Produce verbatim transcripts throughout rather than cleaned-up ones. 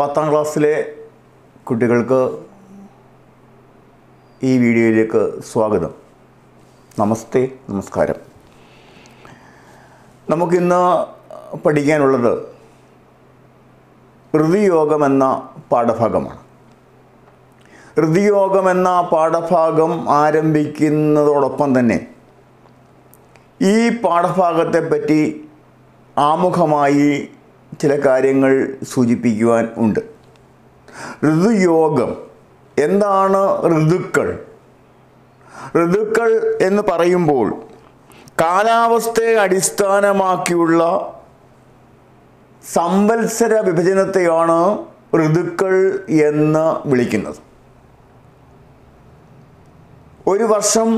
പത്താം ക്ലാസ്സിലെ കുട്ടികൾക്ക് ഈ വീഡിയോയിലേക്ക് സ്വാഗതം. നമസ്തേ, നമസ്കാരം. നമുക്കിന്ന് പഠിക്കാനുള്ളത് ഋതുയോഗം എന്ന പാഠഭാഗമാണ്. ഋതുയോഗം എന്ന പാഠഭാഗം ആരംഭിക്കുന്നതോടൊപ്പം തന്നെ ഈ പാഠഭാഗത്തെപ്പറ്റി ആമുഖമായി ചില കാര്യങ്ങൾ സൂചിപ്പിക്കുവാൻ ഉണ്ട്. ഋതുയോഗം എന്താണ്? ഋതുക്കൾ ഋതുക്കൾ എന്ന് പറയുമ്പോൾ കാലാവസ്ഥയെ അടിസ്ഥാനമാക്കിയുള്ള സംവത്സര വിഭജനത്തെയാണ് ഋതുക്കൾ എന്ന് വിളിക്കുന്നത്. ഒരു വർഷം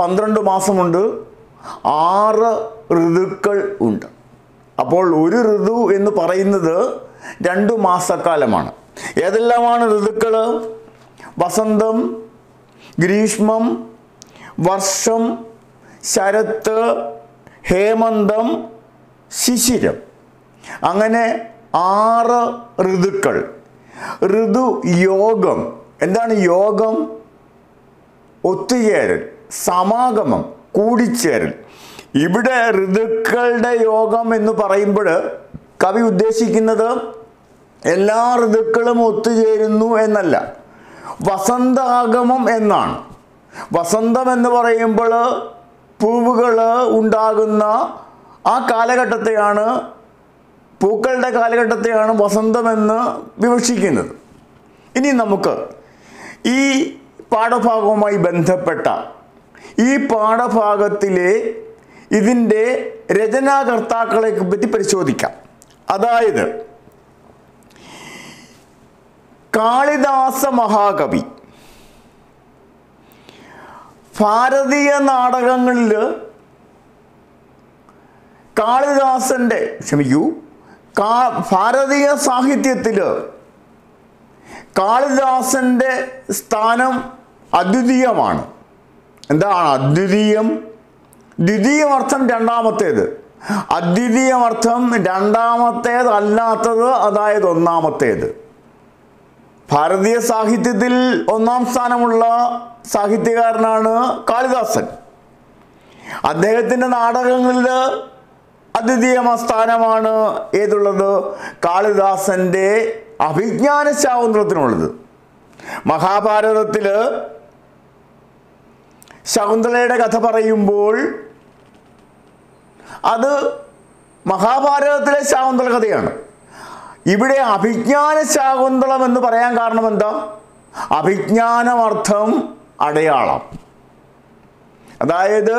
പന്ത്രണ്ട് മാസമുണ്ട്, ആറ് ഋതുക്കൾ ഉണ്ട്. അപ്പോൾ ഒരു ഋതു എന്ന് പറയുന്നത് രണ്ടു മാസക്കാലമാണ്. ഏതെല്ലാമാണ് ഋതുക്കൾ? വസന്തം, ഗ്രീഷ്മം, വർഷം, ശരത്ത്, ഹേമന്തം, ശിശിരം. അങ്ങനെ ആറ് ഋതുക്കൾ. ഋതുയോഗം എന്താണ്? യോഗം ഒത്തുചേരൽ, സമാഗമം, കൂടിച്ചേരൽ. ഇവിടെ ഋതുക്കളുടെ യോഗം എന്ന് പറയുമ്പോൾ കവി ഉദ്ദേശിക്കുന്നത് എല്ലാ ഋതുക്കളും ഒത്തുചേരുന്നു എന്നല്ല, വസന്താഗമം എന്നാണ്. വസന്തം എന്ന് പറയുമ്പോൾ പൂവുകൾ ഉണ്ടാകുന്ന ആ കാലഘട്ടത്തെയാണ്, പൂക്കളുടെ കാലഘട്ടത്തെയാണ് വസന്തമെന്ന് വിവക്ഷിക്കുന്നത്. ഇനി നമുക്ക് ഈ പാഠഭാഗവുമായി ബന്ധപ്പെട്ട ഈ പാഠഭാഗത്തിലെ ഇതിൻ്റെ രചനാകർത്താക്കളെ പറ്റി പരിശോധിക്കാം. അതായത് കാളിദാസ മഹാകവി ഭാരതീയ നാടകങ്ങളിൽ കാളിദാസൻ്റെ ക്ഷമിക്കൂ കാ ഭാരതീയ സാഹിത്യത്തിൽ കാളിദാസൻ്റെ സ്ഥാനം അദ്വിതീയമാണ്. എന്താണ് അദ്വിതീയം? ദ്വിതീയമർത്ഥം രണ്ടാമത്തേത്, അദ്വിതീയമർത്ഥം രണ്ടാമത്തേത് അല്ലാത്തത്, അതായത് ഒന്നാമത്തേത്. ഭാരതീയ സാഹിത്യത്തിൽ ഒന്നാം സ്ഥാനമുള്ള സാഹിത്യകാരനാണ് കാളിദാസൻ. അദ്ദേഹത്തിൻ്റെ നാടകങ്ങളിൽ അദ്വിതീയ സ്ഥാനമാണ് ഏതുള്ളത്? കാളിദാസൻ്റെ അഭിജ്ഞാന സ്വാതന്ത്ര്യത്തിനുള്ളത്. മഹാഭാരതത്തിൽ ശകുന്തളയുടെ കഥ പറയുമ്പോൾ അത് മഹാഭാരതത്തിലെ ശകുന്തള കഥയാണ്. ഇവിടെ അഭിജ്ഞാന ശകുന്തളം എന്ന് പറയാൻ കാരണം എന്താ? അഭിജ്ഞാനമർത്ഥം അടയാളം. അതായത്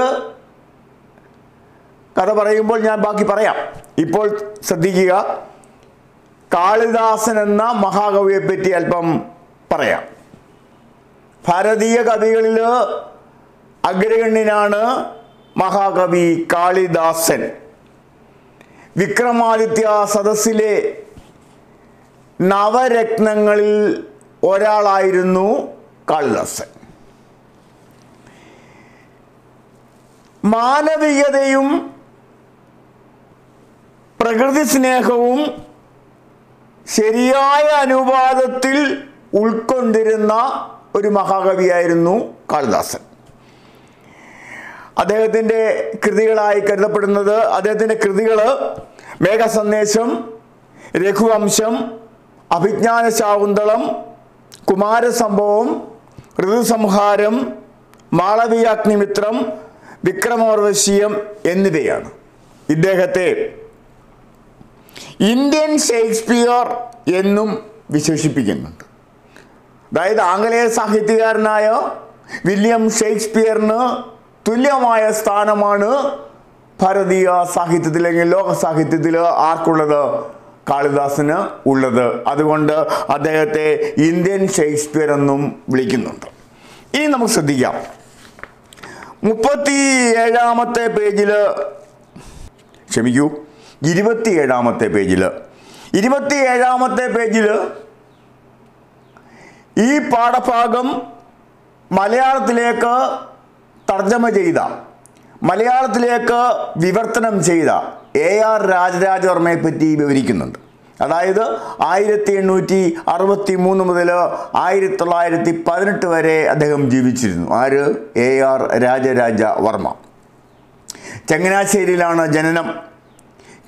കഥ പറയുമ്പോൾ ഞാൻ ബാക്കി പറയാം. ഇപ്പോൾ ശ്രദ്ധിക്കുക, കാളിദാസൻ എന്ന മഹാകവിയെ പറ്റി അല്പം പറയാം. ഭാരതീയ കവികളിൽ അഗ്രഗണ്യനാണ് മഹാകവി കാളിദാസൻ. വിക്രമാദിത്യ സദസ്സിലെ നവരത്നങ്ങളിൽ ഒരാളായിരുന്നു കാളിദാസൻ. മാനവികതയും പ്രകൃതി സ്നേഹവും ശരിയായ അനുപാതത്തിൽ ഉൾക്കൊണ്ടിരുന്ന ഒരു മഹാകവിയായിരുന്നു കാളിദാസൻ. അദ്ദേഹത്തിൻ്റെ കൃതികളായി കരുതപ്പെടുന്നത് അദ്ദേഹത്തിൻ്റെ കൃതികൾ മേഘസന്ദേശം, രഘുവംശം, അഭിജ്ഞാന ശാകുന്തളം, കുമാരസംഭവം, ഋതുസംഹാരം, മാളവികാഗ്നിമിത്രം, വിക്രമോർവശീയം എന്നിവയാണ്. ഇദ്ദേഹത്തെ ഇന്ത്യൻ ഷേക്സ്പിയർ എന്നും വിശേഷിപ്പിക്കുന്നുണ്ട്. അതായത് ആംഗലേയ സാഹിത്യകാരനായ വില്യം ഷേക്സ്പിയറിന് തുല്യമായ സ്ഥാനമാണ് ഭാരതീയ സാഹിത്യത്തിലെങ്കിൽ ലോക സാഹിത്യത്തിൽ ആർക്കുള്ളത്? കാളിദാസന് ഉള്ളത്. അതുകൊണ്ട് അദ്ദേഹത്തെ ഇന്ത്യൻ ഷേക്സ്പിയർ എന്നും വിളിക്കുന്നുണ്ട്. ഇനി നമുക്ക് ശ്രദ്ധിക്കാം, മുപ്പത്തി ഏഴാമത്തെ പേജിൽ ക്ഷമിക്കൂ ഇരുപത്തി ഏഴാമത്തെ പേജിൽ ഇരുപത്തി ഏഴാമത്തെ പേജിൽ ഈ പാഠഭാഗം മലയാളത്തിലേക്ക് തർജ്ജമ ചെയ്ത, മലയാളത്തിലേക്ക് വിവർത്തനം ചെയ്ത എ ആർ രാജരാജവർമ്മയെ പറ്റി വിവരിക്കുന്നുണ്ട്. അതായത് ആയിരത്തി എണ്ണൂറ്റി അറുപത്തിമൂന്ന് മുതൽ ആയിരത്തി തൊള്ളായിരത്തി പതിനെട്ട് വരെ അദ്ദേഹം ജീവിച്ചിരുന്നു. ആര്? A R Rajaraja Varma. ചങ്ങനാശ്ശേരിയിലാണ് ജനനം.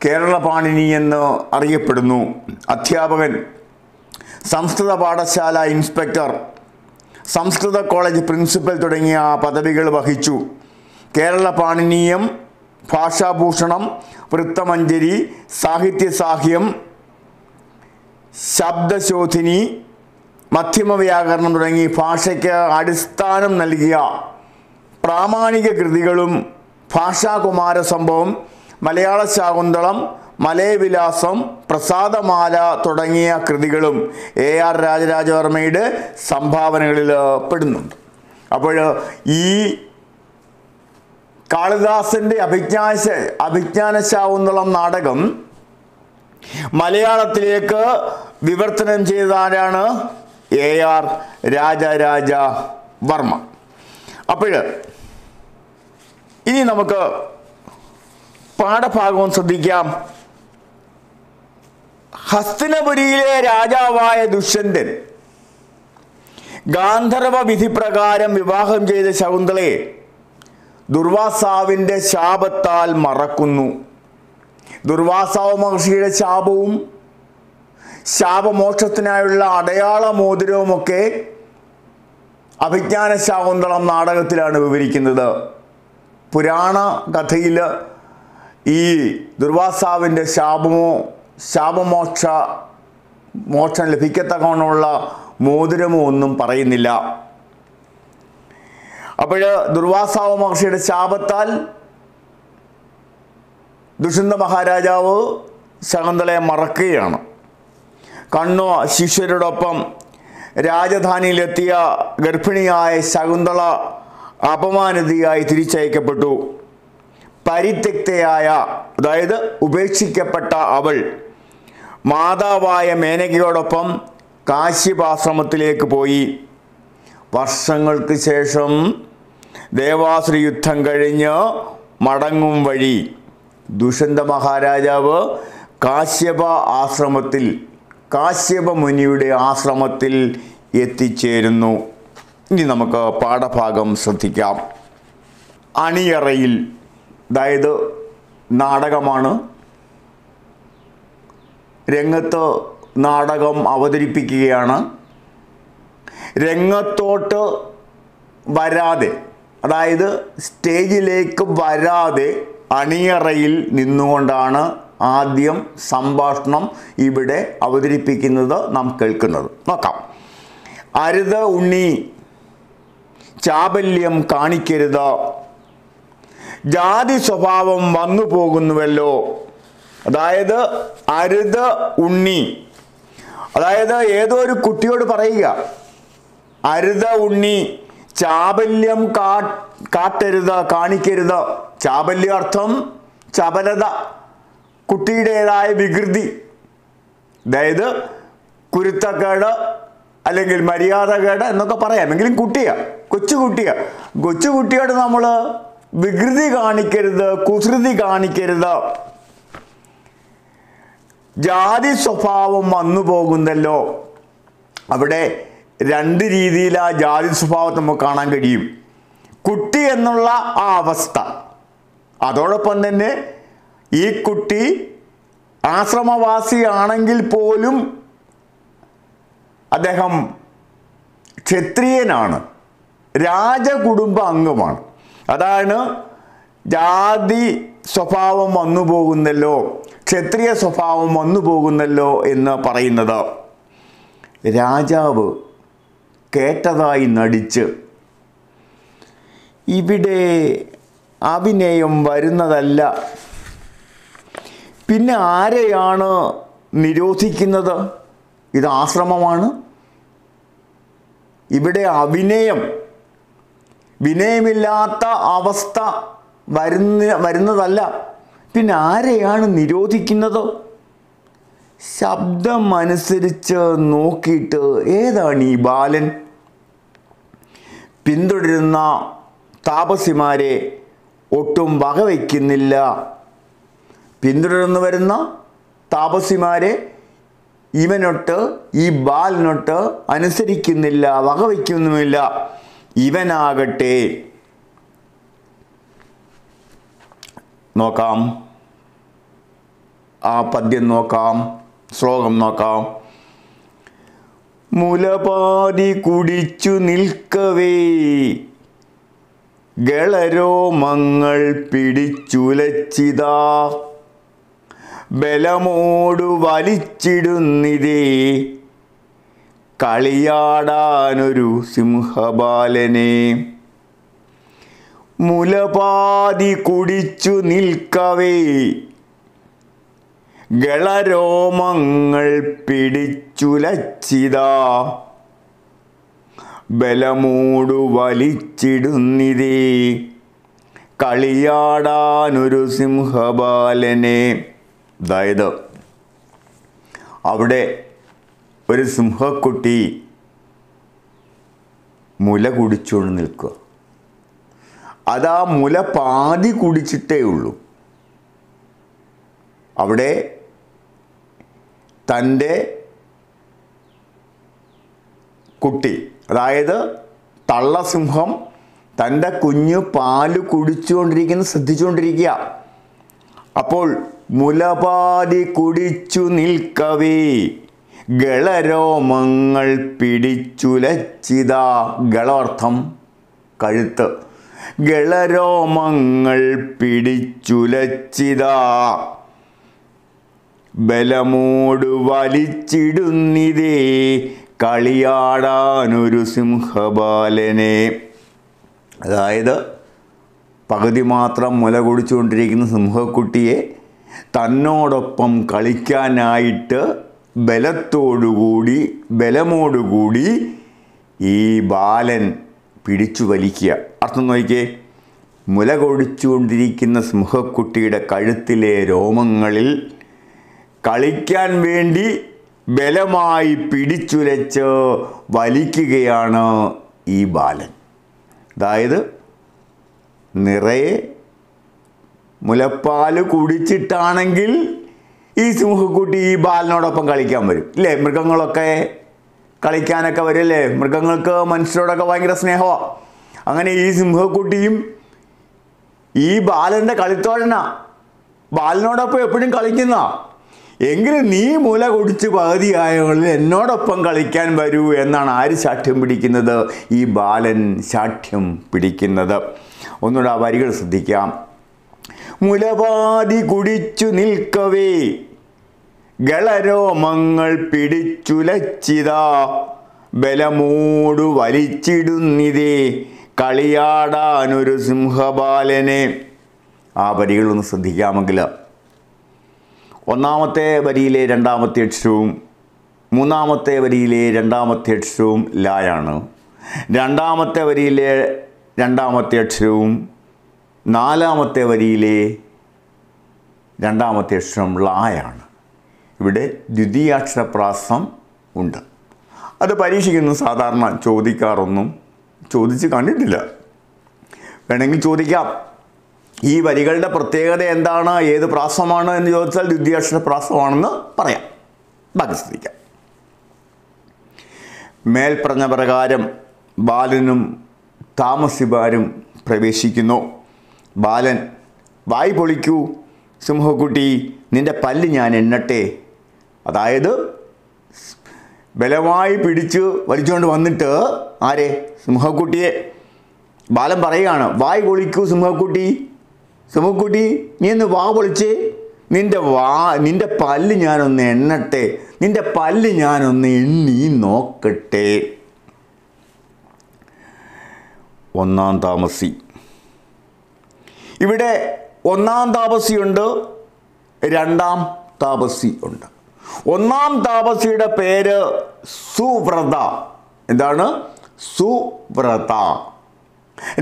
കേരളപാണിനി എന്ന് അറിയപ്പെടുന്നു. അധ്യാപകൻ, സംസ്കൃത പാഠശാല ഇൻസ്പെക്ടർ, സംസ്കൃത കോളേജ് പ്രിൻസിപ്പൽ തുടങ്ങിയ പദവികൾ വഹിച്ചു. കേരളപാണിനീയം, ഭാഷാഭൂഷണം, വൃത്തമഞ്ജരി, സാഹിത്യസാഹ്യം, ശബ്ദശോധിനി, മധ്യമവ്യാകരണം തുടങ്ങി ഭാഷയ്ക്ക് അടിസ്ഥാനം നൽകിയ പ്രാമാണിക കൃതികളും ഭാഷാകുമാര സംഭവം, മലയാള ശാകുന്തളം, മലയവിലാസം, പ്രസാദമാല തുടങ്ങിയ കൃതികളും എ ആർ രാജരാജവർമ്മയുടെ സംഭാവനകളിൽ പെടുന്നുണ്ട്. അപ്പോൾ ഈ കാളിദാസൻ്റെ അഭിജ്ഞാശ അഭിജ്ഞാന ശാകുന്തളം നാടകം മലയാളത്തിലേക്ക് വിവർത്തനം ചെയ്തതാരാണ്? A R Rajaraja Varma. അപ്പോൾ ഇനി നമുക്ക് പാഠഭാഗവും ശ്രദ്ധിക്കാം. ഹസ്തിനപുരിയിലെ രാജാവായ ദുഷ്യന്തൻ ഗാന്ധർവ വിധിപ്രകാരം വിവാഹം ചെയ്ത ശകുന്തളയെ ദുർവാസാവിൻ്റെ ശാപത്താൽ മറക്കുന്നു. ദുർവാസാവ് മഹർഷിയുടെ ശാപവും ശാപമോക്ഷത്തിനായുള്ള അടയാള മോതിരവുമൊക്കെ അഭിജ്ഞാന ശാകുന്തളം നാടകത്തിലാണ് വിവരിക്കുന്നത്. പുരാണ കഥയിൽ ഈ ദുർവാസാവിൻ്റെ ശാപമോ ശാപമോക്ഷ മോക്ഷം ലഭിക്കത്തക്കവണ്ണമുള്ള മോതിരമോ ഒന്നും പറയുന്നില്ല. അപ്പോൾ ദുർവാസാവ് മഹർഷിയുടെ ശാപത്താൽ ദുഷ്യന്ത മഹാരാജാവ് ശകുന്തളയെ മറക്കുകയാണ്. കണ്ണു ശിഷ്യരോടൊപ്പം രാജധാനിയിലെത്തിയ ഗർഭിണിയായ ശകുന്തള അപമാനിതയായി തിരിച്ചയക്കപ്പെട്ടു. പരിത്യക്തയായ, അതായത് ഉപേക്ഷിക്കപ്പെട്ട അവൾ മാതാവായ മേനകയോടൊപ്പം കാശ്യപാശ്രമത്തിലേക്ക് പോയി. വർഷങ്ങൾക്ക് ശേഷം ദേവാസുര യുദ്ധം കഴിഞ്ഞ് മടങ്ങും വഴി ദുഷ്യന്ത മഹാരാജാവ് കാശ്യപ ആശ്രമത്തിൽ കാശ്യപ മുനിയുടെ ആശ്രമത്തിൽ എത്തിച്ചേരുന്നു. ഇനി നമുക്ക് പാഠഭാഗം ശ്രദ്ധിക്കാം. അണിയറയിൽ, അതായത് നാടകമാണ് രംഗത്ത്, നാടകം അവതരിപ്പിക്കുകയാണ്. രംഗത്തോട്ട് വരാതെ, അതായത് സ്റ്റേജിലേക്ക് വരാതെ അണിയറയിൽ നിന്നുകൊണ്ടാണ് ആദ്യം സംഭാഷണം ഇവിടെ അവതരിപ്പിക്കുന്നത് നാം കേൾക്കുന്നത്. നോക്കാം. അരുത് ഉണ്ണി, ചാബല്യം കാണിക്കരുത്, ജാതി സ്വഭാവം വന്നു പോകുന്നുവല്ലോ. അതായത് അരുത് ഉണ്ണി, അതായത് ഏതോ ഒരു കുട്ടിയോട് പറയുക, അരുത് ഉണ്ണി, ചാബല്യം കാ കാട്ടരുത് കാണിക്കരുത്. ചാബല്യാർത്ഥം ചപലത, കുട്ടിയുടേതായ വികൃതി, അതായത് കുരുത്തക്കേട് അല്ലെങ്കിൽ മര്യാദക്കേട് എന്നൊക്കെ പറയാം. എങ്കിലും കുട്ടിയ, കൊച്ചുകുട്ടിയ, കൊച്ചുകുട്ടിയോട് നമ്മൾ വികൃതി കാണിക്കരുത്, കുസൃതി കാണിക്കരുത്, ജാതി സ്വഭാവം വന്നു പോകുന്നല്ലോ. അവിടെ രണ്ട് രീതിയിൽ ആ ജാതി സ്വഭാവത്തെ നമുക്ക് കാണാൻ കഴിയും. കുട്ടി എന്നുള്ള ആ അവസ്ഥ, അതോടൊപ്പം തന്നെ ഈ കുട്ടി ആശ്രമവാസിയാണെങ്കിൽ പോലും അദ്ദേഹം ക്ഷത്രിയനാണ്, രാജകുടുംബ അംഗമാണ്. അതാണ് ജാതി സ്വഭാവം വന്നു പോകുന്നല്ലോ, ക്ഷത്രിയ സ്വഭാവം വന്നു പോകുന്നല്ലോ എന്ന് പറയുന്നത്. രാജാവ് കേട്ടതായി നടിച്ച്, ഇവിടെ അഭിനയം വരുന്നതല്ല, പിന്നെ ആരെയാണ് നിരോധിക്കുന്നത്? ഇത് ആശ്രമമാണ്, ഇവിടെ അഭിനയം, വിനയമില്ലാത്ത അവസ്ഥ വരുന്ന വരുന്നതല്ല, പിന്നെ ആരെയാണ് നിരോധിക്കുന്നത്? ശബ്ദം അനുസരിച്ച് നോക്കിയിട്ട് ഏതാണ് ഈ ബാലൻ? പിന്തുടരുന്ന താപസിമാരെ ഒട്ടും വകവയ്ക്കുന്നില്ല, പിന്തുടർന്നു വരുന്ന താപസിമാരെ ഇവനോട്ട് ഈ ബാലനോട്ട് അനുസരിക്കുന്നില്ല, വകവയ്ക്കുന്നുമില്ല. ഇവനാകട്ടെ നോക്കാം, ആ പദ്യം നോക്കാം, ശ്ലോകം നോക്കാം. മുലപാതി കുടിച്ചു നിൽക്കവേ ഗളരോമങ്ങൾ പിടിച്ചുലച്ചിതാ ബലമോടു വലിച്ചിടുന്നിതേ കളിയാടാനൊരു സിംഹബാലനെ. മുലപാതി കുടിച്ചു നിൽക്കവേ ഗളരോമങ്ങൾ പിടിച്ചുലച്ചിതാ ബലമൂടു വലിച്ചിടുന്നിതേ കളിയാടാനൊരു സിംഹബാലനെ. അതായത് അവിടെ ഒരു സിംഹക്കുട്ടി മുല കുടിച്ചുകൊണ്ട് നിൽക്കുക. അതാ മുല പാതി കുടിച്ചിട്ടേ ഉള്ളൂ. അവിടെ തൻ്റെ കുട്ടി, അതായത് തള്ളസിംഹം തൻ്റെ കുഞ്ഞ് പാല് കുടിച്ചുകൊണ്ടിരിക്കുന്നത് ശ്രദ്ധിച്ചുകൊണ്ടിരിക്കുക. അപ്പോൾ മുലപാതി കുടിച്ചു നിൽക്കവേ ഗളരോമങ്ങൾ പിടിച്ചുലച്ചിതാ, ഗളർത്ഥം കഴുത്ത്, ഗളരോമങ്ങൾ പിടിച്ചുലച്ചിതാ ബലമോടു വലിച്ചിടുന്നിതേ കളിയാടാനൊരു സിംഹബാലനെ. അതായത് പകുതി മാത്രം മുല കുടിച്ചുകൊണ്ടിരിക്കുന്ന സിംഹക്കുട്ടിയെ തന്നോടൊപ്പം കളിക്കാനായിട്ട് ബലത്തോടുകൂടി ബലമോടുകൂടി ഈ ബാലൻ പിടിച്ചു വലിക്കുക. അർത്ഥം നോക്കിയേ, മുല കുടിച്ചുകൊണ്ടിരിക്കുന്ന സിംഹക്കുട്ടിയുടെ കഴുത്തിലെ രോമങ്ങളിൽ കളിക്കാൻ വേണ്ടി ബലമായി പിടിച്ചുലച്ച് വലിക്കുകയാണ് ഈ ബാലൻ. അതായത് നിറയെ മുലപ്പാൽ കുടിച്ചിട്ടാണെങ്കിൽ ഈ സിംഹക്കുട്ടി ഈ ബാലനോടൊപ്പം കളിക്കാൻ വരും അല്ലേ. മൃഗങ്ങളൊക്കെ കളിക്കാനൊക്കെ വരും അല്ലേ, മൃഗങ്ങൾക്ക് മനുഷ്യരോടൊക്കെ ഭയങ്കര സ്നേഹമാണ്. അങ്ങനെ ഈ സിംഹക്കുട്ടിയും ഈ ബാലൻ്റെ കളിത്തോഴനാ, ബാലനോടൊപ്പം എപ്പോഴും കളിക്കുന്ന. എങ്കിലും നീ മുല കുടിച്ച് പകുതിയായവളിൽ എന്നോടൊപ്പം കളിക്കാൻ വരൂ എന്നാണ് ആര് ശാഠ്യം പിടിക്കുന്നത്, ഈ ബാലൻ ശാഠ്യം പിടിക്കുന്നത്. ഒന്നുകൂടെ ആ വരികൾ ശ്രദ്ധിക്കാം. മുലപാതി കുടിച്ചു നിൽക്കവേ ഗളരോമങ്ങൾ പിടിച്ചുലച്ചിതാ ബലമോടു വലിച്ചിടുന്നിതേ കളിയാടാനൊരു സിംഹബാലനെ. ആ വരികളൊന്ന് ശ്രദ്ധിക്കാമെങ്കിൽ ഒന്നാമത്തെ വരിയിലെ രണ്ടാമത്തെ അക്ഷരവും മൂന്നാമത്തെ വരിയിലെ രണ്ടാമത്തെ അക്ഷരവും ലായാണ്. രണ്ടാമത്തെ വരിയിലെ രണ്ടാമത്തെ അക്ഷരവും നാലാമത്തെ വരിയിലെ രണ്ടാമത്തെ അക്ഷരം ളായാണ്. ഇവിടെ ദ്വിതീയാക്ഷരപ്രാസം ഉണ്ട്. അത് പരീക്ഷയ്ക്കൊന്നും സാധാരണ ചോദിക്കാറൊന്നും ചോദിച്ച് കണ്ടിട്ടില്ല, വേണമെങ്കിൽ ചോദിക്കാം. ഈ വരികളുടെ പ്രത്യേകത എന്താണ്, ഏത് പ്രാസമാണ് എന്ന് ചോദിച്ചാൽ ദ്വിതീയാക്ഷര പ്രാസമാണെന്ന് പറയാം. ബാക്കി ശ്രദ്ധിക്കാം. മേൽപ്പറഞ്ഞ പ്രകാരം ബാലനും താമസിബാരും പ്രവേശിക്കുന്നു. ബാലൻ: വായ് പൊളിക്കൂ സിംഹക്കുട്ടി, നിൻ്റെ പല്ല് ഞാൻ എണ്ണട്ടെ. അതായത് ബലമായി പിടിച്ച് വലിച്ചുകൊണ്ട് വന്നിട്ട് ആരെ, സിംഹക്കുട്ടിയെ ബാലൻ പറയുകയാണ്, വായ് പൊളിക്കൂ സിംഹക്കുട്ടി, സിംഹക്കുട്ടി നീ ഒന്ന് വാ പൊളിച്ചേ, നിൻ്റെ വാ നിൻ്റെ പല്ല് ഞാനൊന്ന് എണ്ണട്ടെ, നിൻ്റെ പല്ല് ഞാനൊന്ന് എണ്ണി നോക്കട്ടെ. ഒന്നാം താമസി. ഇവിടെ ഒന്നാം താപസിയുണ്ട്, രണ്ടാം താപസി ഉണ്ട്. ഒന്നാം താപസിയുടെ പേര് സുവ്രത, എന്താണ് സുവ്രത.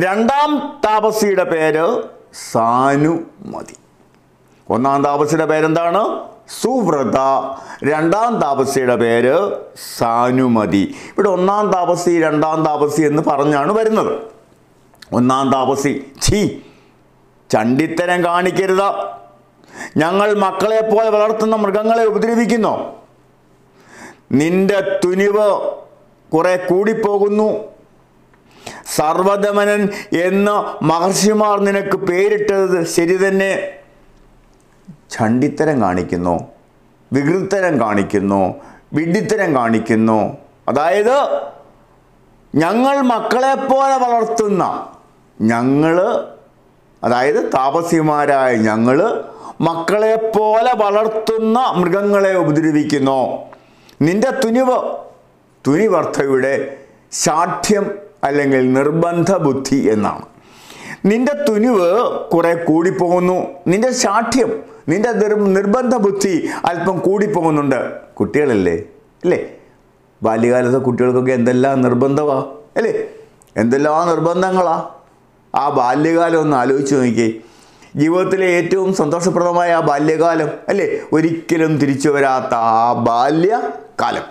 രണ്ടാം താപസിയുടെ പേര് സാനുമതി. ഒന്നാം താപസിയുടെ പേരെന്താണ്, സുവ്രത. രണ്ടാം താപസിയുടെ പേര് സാനുമതി. ഇവിടെ ഒന്നാം താപസി രണ്ടാം താപസി എന്ന് പറഞ്ഞാണ് വരുന്നത്. ഒന്നാം താപസി: ഛീ, ചണ്ടിത്തരം കാണിക്കരുത്, ഞങ്ങൾ മക്കളെപ്പോലെ വളർത്തുന്ന മൃഗങ്ങളെ ഉപദ്രവിക്കുന്നു. നിന്റെ തുനിവ് കുറെ കൂടിപ്പോകുന്നു. സർവദമനൻ എന്ന് മഹർഷിമാർ നിനക്ക് പേരിട്ടത് ശരി തന്നെ. ചണ്ടിത്തരം കാണിക്കുന്നു, വികൃതരം കാണിക്കുന്നു, വിഡ്ഢിത്തരം കാണിക്കുന്നു. അതായത് ഞങ്ങൾ മക്കളെപ്പോലെ വളർത്തുന്ന ഞങ്ങൾ, അതായത് താപസിമാരായ ഞങ്ങൾ മക്കളെപ്പോലെ വളർത്തുന്ന മൃഗങ്ങളെ ഉപദ്രവിക്കുന്നു. നിന്റെ തുനിവ്, തുനിവർത്തയുടെ ശാഠ്യം അല്ലെങ്കിൽ നിർബന്ധ ബുദ്ധി എന്നാണ്. നിന്റെ തുനിവ് കുറെ കൂടിപ്പോകുന്നു, നിന്റെ ശാഠ്യം, നിന്റെ നിർബന്ധ ബുദ്ധി അല്പം കൂടിപ്പോകുന്നുണ്ട്. കുട്ടികളല്ലേ അല്ലേ, ബാല്യകാലത്തെ കുട്ടികൾക്കൊക്കെ എന്തെല്ലാം നിർബന്ധമാ അല്ലേ, എന്തെല്ലാം നിർബന്ധങ്ങളാ. ആ ബാല്യകാലം ഒന്ന് ആലോചിച്ച് നോക്കി, ജീവിതത്തിലെ ഏറ്റവും സന്തോഷപ്രദമായ ആ ബാല്യകാലം അല്ലേ, ഒരിക്കലും തിരിച്ചു വരാത്ത ആ ബാല്യകാലം.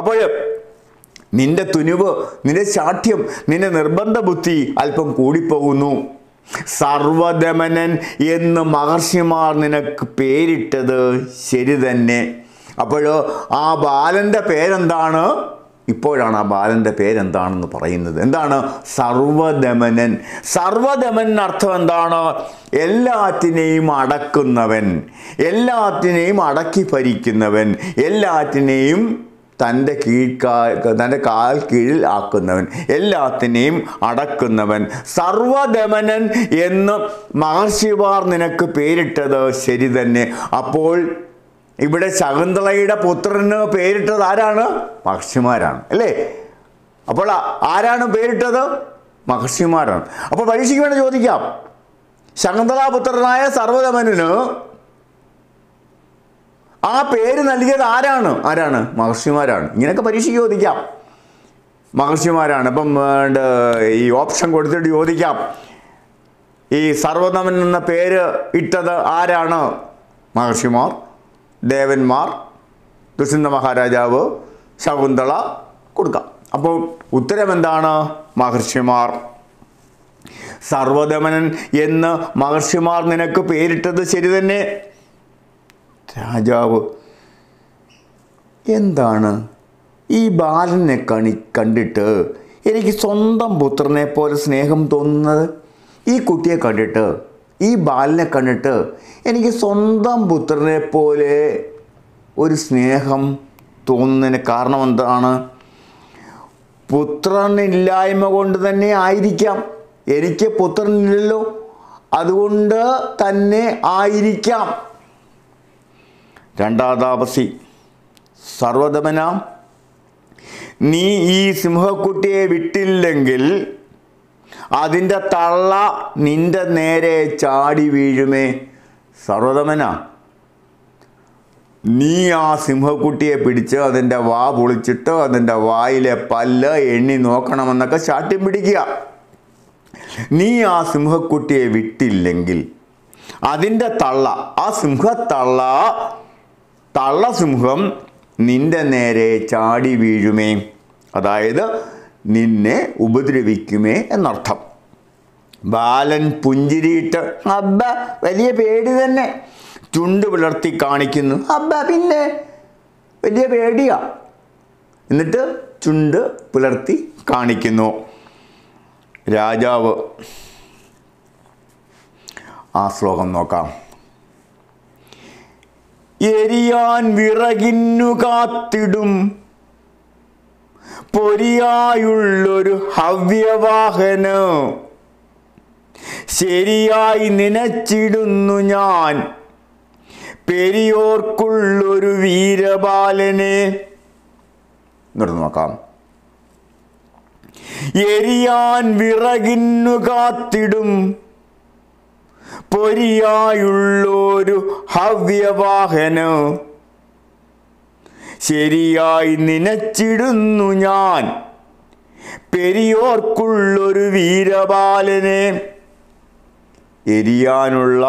അപ്പോൾ നിന്റെ തുനിവ്, നിന്റെ ശാഠ്യം, നിന്റെ നിർബന്ധ ബുദ്ധി അല്പം കൂടിപ്പോകുന്നു. സർവദമനൻ എന്ന് മഹർഷിമാർ നിനക്ക് പേരിട്ടത് ശരി തന്നെ. അപ്പോൾ ആ ബാലൻ്റെ പേരെന്താണ്? ഇപ്പോഴാണ് ആ ബാലൻ്റെ പേരെന്താണെന്ന് പറയുന്നത്. എന്താണ് സർവദമനൻ? സർവദമനൻ അർത്ഥം എന്താണ്? എല്ലാറ്റിനെയും അടക്കുന്നവൻ, എല്ലാറ്റിനെയും അടക്കി ഭരിക്കുന്നവൻ, എല്ലാറ്റിനെയും തൻ്റെ കീഴ്ക്കാ തൻ്റെ കാൽ കീഴിൽ ആക്കുന്നവൻ, എല്ലാത്തിനെയും അടക്കുന്നവൻ. സർവദമനൻ എന്ന് മഹർഷിമാർ നിനക്ക് പേരിട്ടത് ശരി തന്നെ. അപ്പോൾ ഇവിടെ ശകുന്തളയുടെ പുത്രന് പേരിട്ടത് ആരാണ്? മഹർഷിമാരാണ് അല്ലേ. അപ്പോൾ ആരാണ് പേരിട്ടത്? മഹർഷിമാരാണ്. അപ്പോൾ പരീക്ഷയ്ക്ക് വേണ്ടി ചോദിക്കാം, ശകുന്തളാപുത്രനായ സർവദമനന് ആ പേര് നൽകിയത് ആരാണ്? ആരാണ്? മഹർഷിമാരാണ്. ഇങ്ങനെയൊക്കെ പരീക്ഷയ്ക്ക് ചോദിക്കാം, മഹർഷിമാരാണ്. അപ്പം ഈ ഓപ്ഷൻ കൊടുത്തിട്ട് ചോദിക്കാം, ഈ സർവദമൻ എന്ന പേര് ഇട്ടത് ആരാണ്? മഹർഷിമാർ, ദേവന്മാർ, ദുഷ്യന്ത മഹാരാജാവ്, ശകുന്തള കൊടുക്കാം. അപ്പോൾ ഉത്തരം എന്താണ്? മഹർഷിമാർ. സർവദമനൻ എന്ന് മഹർഷിമാർ നിനക്ക് പേരിട്ടത് ശരി തന്നെ. രാജാവ് എന്താണ് ഈ ബാലനെ കണി കണ്ടിട്ട് എനിക്ക് സ്വന്തം പുത്രനെ പോലെ സ്നേഹം തോന്നുന്നത്? ഈ കുട്ടിയെ കണ്ടിട്ട്, ഈ ബാലനെ കണ്ടിട്ട് എനിക്ക് സ്വന്തം പുത്രനെ പോലെ ഒരു സ്നേഹം തോന്നുന്നതിന് കാരണം എന്താണ്? പുത്രനില്ലായ്മ കൊണ്ട് തന്നെ ആയിരിക്കാം. എനിക്ക് പുത്രനില്ലല്ലോ, അതുകൊണ്ട് തന്നെ ആയിരിക്കാം. രണ്ടാം താപസി സർവദമന, നീ ഈ സിംഹക്കുട്ടിയെ വിട്ടില്ലെങ്കിൽ അതിൻ്റെ തള്ള നിൻ്റെ നേരെ ചാടി വീഴുമേ. സർവദമന, നീ ആ സിംഹക്കുട്ടിയെ പിടിച്ച് അതിൻ്റെ വാ പൊളിച്ചിട്ട് അതിൻ്റെ വായിലെ പല്ല് എണ്ണി നോക്കണമെന്നൊക്കെ ശാഠ്യം പിടിക്കുക. നീ ആ സിംഹക്കുട്ടിയെ വിട്ടില്ലെങ്കിൽ അതിൻ്റെ തള്ള, ആ സിംഹത്തള്ള, തള്ളസിംഹം നിൻ്റെ നേരെ ചാടി വീഴുമേ, അതായത് നിന്നെ ഉപദ്രവിക്കുമേ എന്നർത്ഥം. ബാലൻ പുഞ്ചിരിയിട്ട് അബ്ബ വലിയ പേടി തന്നെ, ചുണ്ട് വിളർത്തി കാണിക്കുന്നു. അബ്ബ പിന്നെ വലിയ പേടിയാ, എന്നിട്ട് ചുണ്ട് പുലർത്തി കാണിക്കുന്നു. രാജാവ്, ആ ശ്ലോകം നോക്കാം. എരിയാൻ വിറകിന്നു കാത്തിടും പൊരിയായുള്ളൊരു ഹവ്യവാഹന ശരിയായി നനച്ചിടുന്നു ഞാൻ പെരിയോർക്കുള്ളൊരു വീരബാലനെ. നടന്നു നോക്കാം. എരിയാൻ വിറകിന്നു കാത്തിടും പൊരിയായുള്ളൊരു ഹവ്യവാഹന ശരിയായി നനച്ചിടുന്നു ഞാൻ പെരിയോർക്കുള്ളൊരു വീരബാലനെ. എരിയാനുള്ള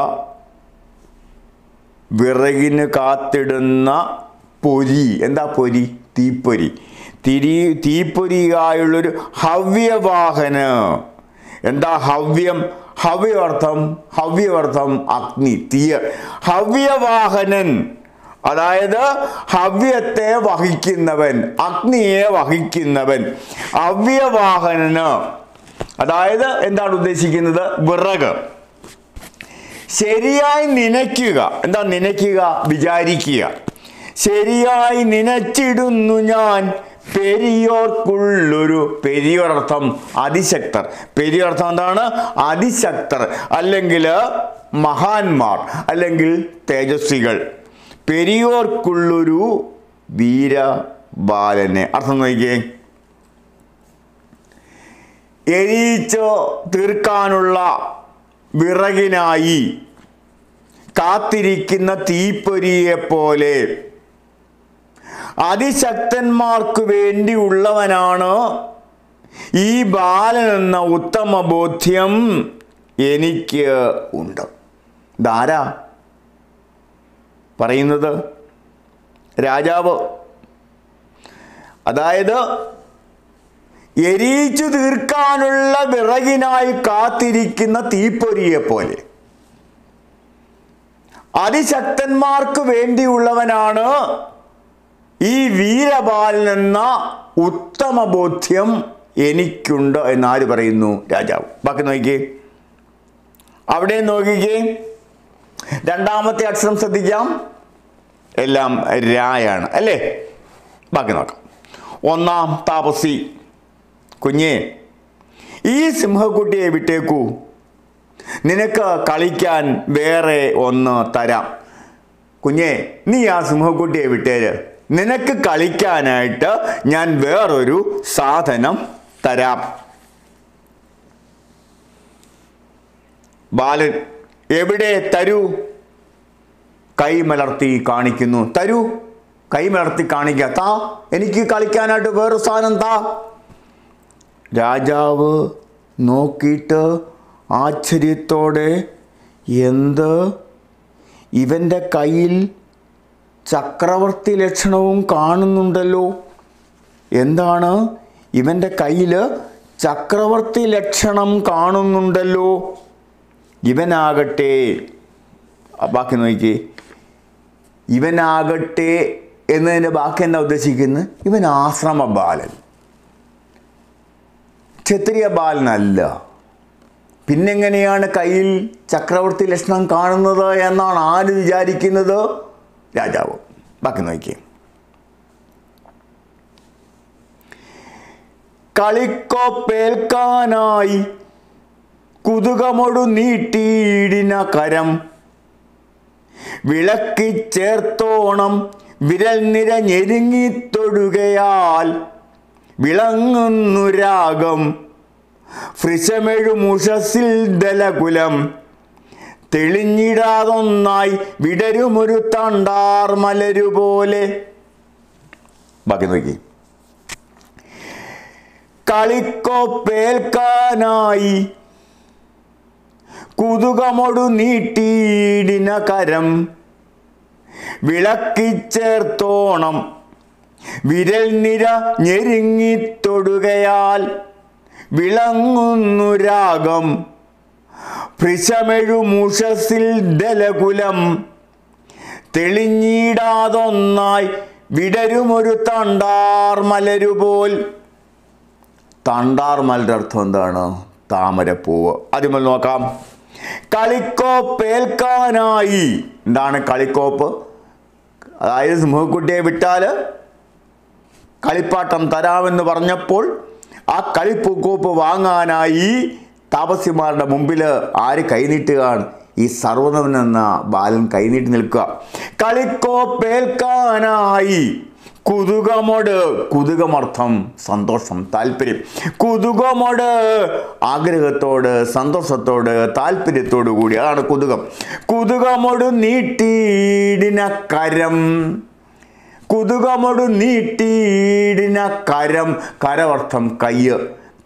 വിറകിന് കാത്തിടുന്ന പൊരി, എന്താ പൊരി? തീപ്പൊരി. തിരി തീപ്പൊരിയായുള്ളൊരു ഹവ്യവാഹന, എന്താ ഹവ്യം? ഹവ്യവർത്ഥം, ഹവ്യവർത്ഥം അഗ്നി, തീയ. ഹവ്യവാഹനൻ, അതായത് ഹവ്യത്തെ വഹിക്കുന്നവൻ, അഗ്നിയെ വഹിക്കുന്നവൻ, അവ്യവാഹനന്, അതായത് എന്താണ് ഉദ്ദേശിക്കുന്നത്, വിറക് ശരിയായി നനയ്ക്കുക. എന്താ നനയ്ക്കുക? വിചാരിക്കുക. ശരിയായി നനച്ചിടുന്നു ഞാൻ പെരിയോർക്കുള്ളൊരു, പെരിയോരർത്ഥം അതിശക്തർ, പെരിയോരർത്ഥം എന്താണ് അതിശക്തർ, അല്ലെങ്കിൽ മഹാന്മാർ, അല്ലെങ്കിൽ തേജസ്വികൾ, പെരിയോർക്കുള്ളൊരു വീരബാലനെ. അർത്ഥം നോക്കിയേ, എരിയിച്ചു തീർക്കാനുള്ള വിറകിനായി കാത്തിരിക്കുന്ന തീപ്പൊരിയെ പോലെ അതിശക്തന്മാർക്ക് വേണ്ടിയുള്ളവനാണ് ഈ ബാലനെന്ന ഉത്തമ ബോധ്യം എനിക്ക് ഉണ്ട്. ഇതാരാ പറയുന്നത്? രാജാവ്. അതായത് എരിച്ചു തീർക്കാനുള്ള വിറകിനായി കാത്തിരിക്കുന്ന തീപ്പൊരിയെ പോലെ അതിശക്തന്മാർക്ക് വേണ്ടിയുള്ളവനാണ് ഈ വീരബാലൻ എന്ന ഉത്തമ ബോധ്യം എനിക്കുണ്ട് എന്നാര് പറയുന്നു? രാജാവ്. ബാക്കി നോക്കിക്കേ, അവിടെ നോക്കിക്കേ, രണ്ടാമത്തെ അക്ഷരം ശ്രദ്ധിക്കാം, എല്ലാം രായാണ് അല്ലേ. ബാക്കി നോക്കാം. ഒന്നാം താപസി, കുഞ്ഞേ ഈ സിംഹക്കുട്ടിയെ വിട്ടേക്കൂ, നിനക്ക് കളിക്കാൻ വേറെ ഒന്ന് തരാം. കുഞ്ഞേ നീ ആ സിംഹക്കുട്ടിയെ വിട്ടേര്, നിനക്ക് കളിക്കാനായിട്ട് ഞാൻ വേറൊരു സാധനം തരാം. ബാലൻ എവിടെ? തരൂ. കൈമലർത്തി കാണിക്കുന്നു. തരൂ, കൈമലർത്തി കാണിക്കുക. താ, എനിക്ക് കളിക്കാനായിട്ട് വേറൊരു സാധനം താ. രാജാവ് നോക്കിയിട്ട് ആശ്ചര്യത്തോടെ, എന്ത്, ഇവൻ്റെ കയ്യിൽ ചക്രവർത്തി ലക്ഷണവും കാണുന്നുണ്ടല്ലോ, എന്താണ് ഇവൻ്റെ കയ്യിൽ ചക്രവർത്തി ലക്ഷണം കാണുന്നുണ്ടല്ലോ, ഇവനാകട്ടെ, ബാക്കി നോക്കി, ഇവനാകട്ടെ എന്നതിൻ്റെ ബാക്കി എന്താ ഉദ്ദേശിക്കുന്നത്, ഇവൻ ആശ്രമ ബാലൻ, ക്ഷത്രിയ ബാലനല്ല, പിന്നെങ്ങനെയാണ് കയ്യിൽ ചക്രവർത്തി ലക്ഷണം കാണുന്നത് എന്നാണ് ആര് വിചാരിക്കുന്നത്? രാജാവ്. ബാക്കി നോക്കി, കളിക്കോപ്പേൽക്കാനായി കുതുകമൊടു നീട്ടിയിടിന കരം വിളക്കി ചേർത്തോണം വിരൽ നിര ഞെരുങ്ങിത്തൊടുകയാൽ വിളങ്ങുന്നു രാഗം ഫൃശമെഴുമുഷസിൽ ദലകുലം തെളിഞ്ഞിടാതൊന്നായി വിടരുമൊരു തണ്ടാർ മലരുപോലെ. ബാക്കി നോക്കി, കളിക്കോപ്പേൽക്കാനായി കുതുകമൊടു നീട്ടിയിടിന കരം വിളക്കിച്ചേർത്തോണം വിരൽ നിര ഞെരുങ്ങിത്തൊടുകയാൽ വിളങ്ങുന്നു രാഗം ഭൃശമെഴുമുഷസിൽ ദലകുലം തെളിഞ്ഞിടാതൊന്നായി വിടരുമൊരു തണ്ടാർ മലരുപോൽ. തണ്ടാർ മലരുടെ അർത്ഥം എന്താണ്? താമരപ്പൂവ്. ആദ്യമേ നോക്കാം, കളിക്കോപ്പേൽക്കാനായി, എന്താണ് കളിക്കോപ്പ്? അതായത് സിംഹക്കുട്ടിയെ വിട്ടാൽ കളിപ്പാട്ടം തരാമെന്ന് പറഞ്ഞപ്പോൾ ആ കളിപ്പൂക്കോപ്പ് വാങ്ങാനായി താപസിമാരുടെ മുമ്പിൽ ആര് കൈനീട്ടുകയാണ്? ഈ സർവ്വതവൻ എന്ന ബാലൻ കൈനീട്ടി നിൽക്കുക. കളിക്കോപ്പേൽക്കാനായി കുതുകമോട്, കുതുകമർത്ഥം സന്തോഷം, താല്പര്യം, കുതുകമോട് ആഗ്രഹത്തോട്, സന്തോഷത്തോട്, താല്പര്യത്തോടു കൂടി, അതാണ് കുതുകം. കുതുകമോട് നീട്ടിയിടിന കരം, കുതുകമോട് നീട്ടിയിടിന കരം, കരവർത്ഥം കയ്യ്,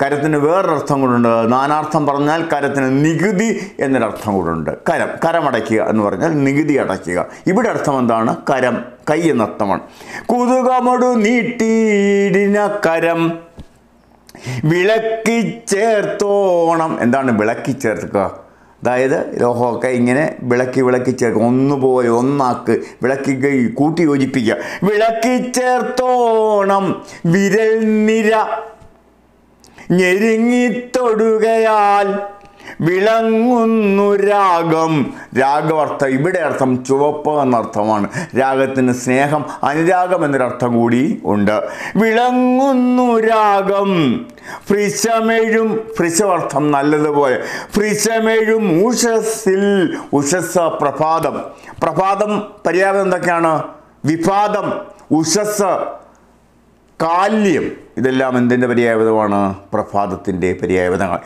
കരത്തിന് വേറൊരർത്ഥം കൂടുണ്ട്, നാനാർത്ഥം പറഞ്ഞാൽ കരത്തിന് നികുതി എന്നൊരർത്ഥം കൂടുണ്ട്. കരം, കരമടയ്ക്കുക എന്ന് പറഞ്ഞാൽ നികുതി അടയ്ക്കുക. ഇവിടെ അർത്ഥം എന്താണ്? കരം, കൈ എന്നർത്ഥമാണ്. കുതുകമോട് നീട്ടിയിടിന കരം വിളക്കിച്ചേർത്തോണം, എന്താണ് വിളക്കിച്ചേർക്കുക? അതായത് ലോഹമൊക്കെ ഇങ്ങനെ വിളക്കി വിളക്കി ചേർക്കും, ഒന്നുപോലെ ഒന്നാക്ക് വിളക്കി കൂട്ടി യോജിപ്പിക്കുക. വിളക്കി ചേർത്തോണം വിരൽ നിര ഞെരുങ്ങിത്തൊടുകയാൽ വിളങ്ങുന്നു രാഗം. രാഗമർത്ഥം ഇവിടെ അർത്ഥം ചുവപ്പ് എന്നർത്ഥമാണ്. രാഗത്തിന് സ്നേഹം അനുരാഗം എന്നൊരർത്ഥം കൂടി ഉണ്ട്. വിളങ്ങുന്നു രാഗം ഫ്രിശമെഴും, ഫ്രിശമർത്ഥം നല്ലതുപോലെ, ഫ്രിശമെഴും ഉഷസ്സിൽ, ഉഷസ് പ്രഭാതം. പ്രഭാതം പര്യായം എന്തൊക്കെയാണ്? വിഭാതം, ഉഷസ്, കാല്യം. ഇതെല്ലാം എന്തിൻ്റെ പര്യായപദമാണ്? പ്രഭാതത്തിൻ്റെ പര്യായപദങ്ങൾ.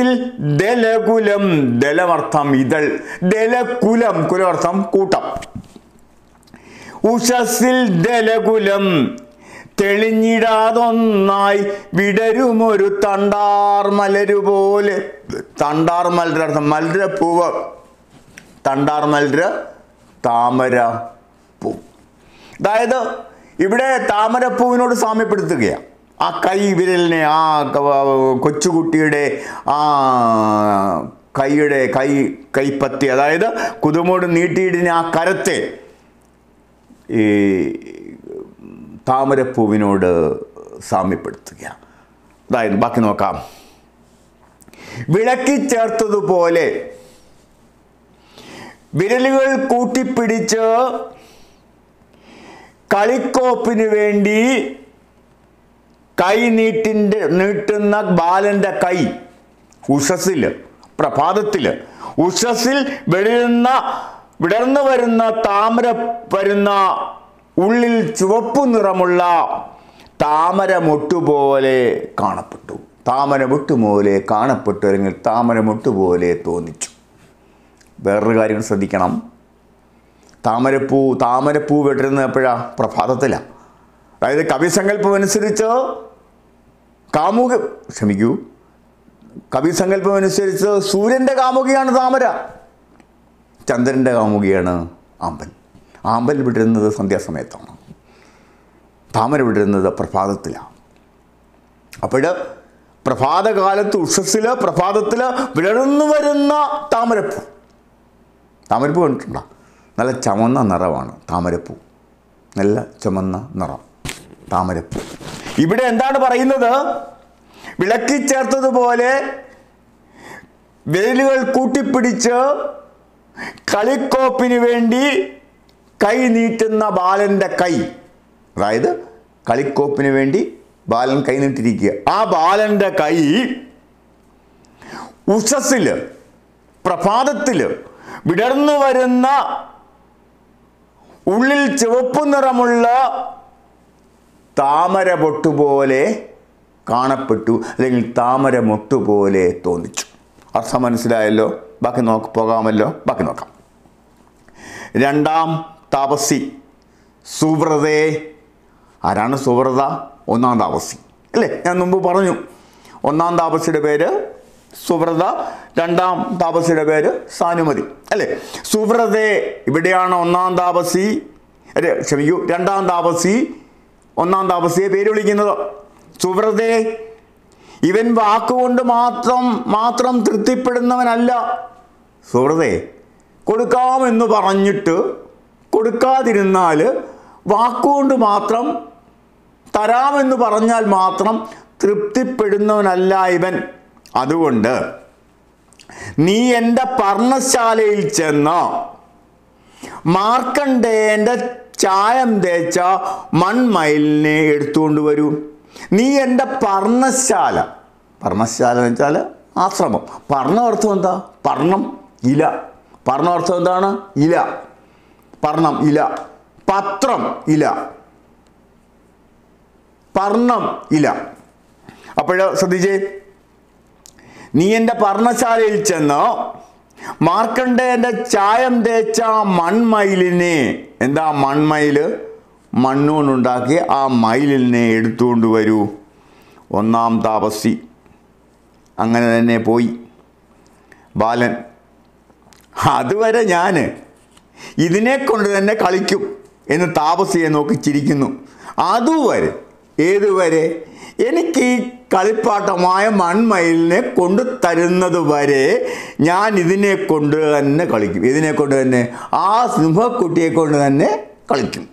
ിൽ ദലകുലം, ദലമർത്ഥം ഇതൾ, ദലകുലം കുലമർത്ഥം കൂട്ടം. ഉഷസ്സിൽ ദലകുലം തെളിഞ്ഞിടാതൊന്നായി വിടരുമൊരു തണ്ടാർ മലരുപോലെ. തണ്ടാർ മലര അർത്ഥം മലര പൂവ്, തണ്ടാർ മലര താമര പൂ. അതായത് ഇവിടെ താമരപ്പൂവിനോട് സാമ്യപ്പെടുത്തുകയാണ്. ആ കൈ വിരലിനെ, ആ കൊച്ചുകുട്ടിയുടെ ആ കൈയുടെ കൈ കൈപ്പത്തി, അതായത് കുതുമോട് നീട്ടിയിടുന്ന ആ കരത്തെ ഈ താമരപ്പൂവിനോട് സാമ്യപ്പെടുത്തുകയാണ്. അതായത് ബാക്കി നോക്കാം. വിളക്കി ചേർത്തതുപോലെ വിരലുകൾ കൂട്ടിപ്പിടിച്ച് കളിക്കോപ്പിനു വേണ്ടി കൈ നീട്ടിൻ്റെ നീട്ടുന്ന ബാലൻ്റെ കൈ. ഉഷസ്സിൽ പ്രഭാതത്തിൽ, ഉഷസ്സിൽ വിടരുന്ന വിടർന്നു വരുന്ന താമര വരുന്ന ഉള്ളിൽ ചുവപ്പു നിറമുള്ള താമരമൊട്ടുപോലെ കാണപ്പെട്ടു. താമരമൊട്ടുപോലെ കാണപ്പെട്ടു, അല്ലെങ്കിൽ താമരമൊട്ടുപോലെ തോന്നിച്ചു. വേറൊരു കാര്യം ശ്രദ്ധിക്കണം. താമരപ്പൂ താമരപ്പൂ വിടരുന്നത് എപ്പോഴാണ്? പ്രഭാതത്തിലാണ്. അതായത് കവിസങ്കല്പം അനുസരിച്ച് കാമുക, ക്ഷമിക്കൂ, കവിസങ്കല്പം അനുസരിച്ച് സൂര്യൻ്റെ കാമുകയാണ് താമര, ചന്ദ്രൻ്റെ കാമുകയാണ് ആമ്പൽ. ആമ്പൽ വിടരുന്നത് സന്ധ്യാസമയത്താണ്, താമര വിടരുന്നത് പ്രഭാതത്തിലാണ്. അപ്പോൾ പ്രഭാതകാലത്ത് ഉഷസ്സിൽ പ്രഭാതത്തിൽ വിളർന്നു വരുന്ന താമരപ്പൂ, താമരപ്പൂ കണ്ടിട്ടുണ്ടോ? നല്ല ചുമന്ന നിറമാണ് താമരപ്പൂ, നല്ല ചുമന്ന നിറം താമരപ്പൂ. ഇവിടെ എന്താണ് പറയുന്നത്? വിളക്കി ചേർത്തതുപോലെ വിരലുകൾ കൂട്ടിപ്പിടിച്ച് കളിക്കോപ്പിന് വേണ്ടി കൈ നീട്ടുന്ന ബാലൻ്റെ കൈ. അതായത് കളിക്കോപ്പിന് വേണ്ടി ബാലൻ കൈ നീട്ടിരിക്കുക. ആ ബാലൻ്റെ കൈ ഉഷസ്സിൽ പ്രഭാതത്തിൽ വിടർന്നു വരുന്ന ഉള്ളിൽ ചുവപ്പു നിറമുള്ള താമരമൊട്ടുപോലെ കാണപ്പെട്ടു, അല്ലെങ്കിൽ താമരമൊട്ടുപോലെ തോന്നിച്ചു. അർത്ഥം മനസ്സിലായല്ലോ? ബാക്കി നോക്ക് പോകാമല്ലോ. ബാക്കി നോക്കാം. രണ്ടാം താപസി സുവ്രതേ. ആരാണ് സുവ്രത? ഒന്നാം താപസി അല്ലേ? ഞാൻ മുമ്പ് പറഞ്ഞു, ഒന്നാം താപസിയുടെ പേര് സുവ്രത, രണ്ടാം താപസിയുടെ പേര് സാനുമതി അല്ലേ? സുവ്രതേ ഇവിടെയാണ് ഒന്നാം താപസി, അല്ലെ ക്ഷമിക്കൂ, രണ്ടാം താപസി ഒന്നാം താപസിയെ പേര് വിളിക്കുന്നത്. സുവ്രതേ ഇവൻ വാക്കുകൊണ്ട് മാത്രം മാത്രം തൃപ്തിപ്പെടുന്നവനല്ല. സുവ്രതേ കൊടുക്കാമെന്ന് പറഞ്ഞിട്ട് കൊടുക്കാതിരുന്നാൽ, വാക്കുകൊണ്ട് മാത്രം തരാമെന്ന് പറഞ്ഞാൽ മാത്രം തൃപ്തിപ്പെടുന്നവനല്ല ഇവൻ. അതുകൊണ്ട് നീ എൻ്റെ പർണശാലയിൽ ചെന്ന് മാർക്കണ്ഡേയൻ്റെ ചായം തേച്ച മൺമയിലിനെ എടുത്തുകൊണ്ട് വരൂ. നീ എൻ്റെ പർണശാല, പർണശാല എന്ന് വെച്ചാൽ ആശ്രമം. പർണമർത്ഥം എന്താ? പർണം ഇല. പർണമർത്ഥം എന്താണ്? ഇല. പർണം ഇല, പത്രം ഇല, പർണം ഇല. അപ്പോൾ ശ്രദ്ധിച്ചേ, നീ എൻ്റെ പർണശാലയിൽ ചെന്ന് മാർക്കണ്ഡേയൻ്റെ ചായം തേച്ച മൺമയിലിനെ, എന്താ മൺമയിൽ? മണ്ണുകൊണ്ടുണ്ടാക്കിയ ആ മയിലിനെ എടുത്തുകൊണ്ട് വരൂ. ഒന്നാം താപസി അങ്ങനെ തന്നെ പോയി. ബാലൻ അതുവരെ ഞാൻ ഇതിനെ കൊണ്ട് തന്നെ കളിക്കും എന്ന് താപസിയെ നോക്കി ചിരിക്കുന്നു. അതുവരെ ഏതുവരെ എനിക്ക് ഈ കളിപ്പാട്ടമായ മൺമയിലിനെ കൊണ്ട് തരുന്നത് വരെ ഞാൻ ഇതിനെ കൊണ്ട് തന്നെ കളിക്കും, ഇതിനെ കൊണ്ട് തന്നെ ആ സിംഹക്കുട്ടിയെ കൊണ്ട് തന്നെ കളിക്കും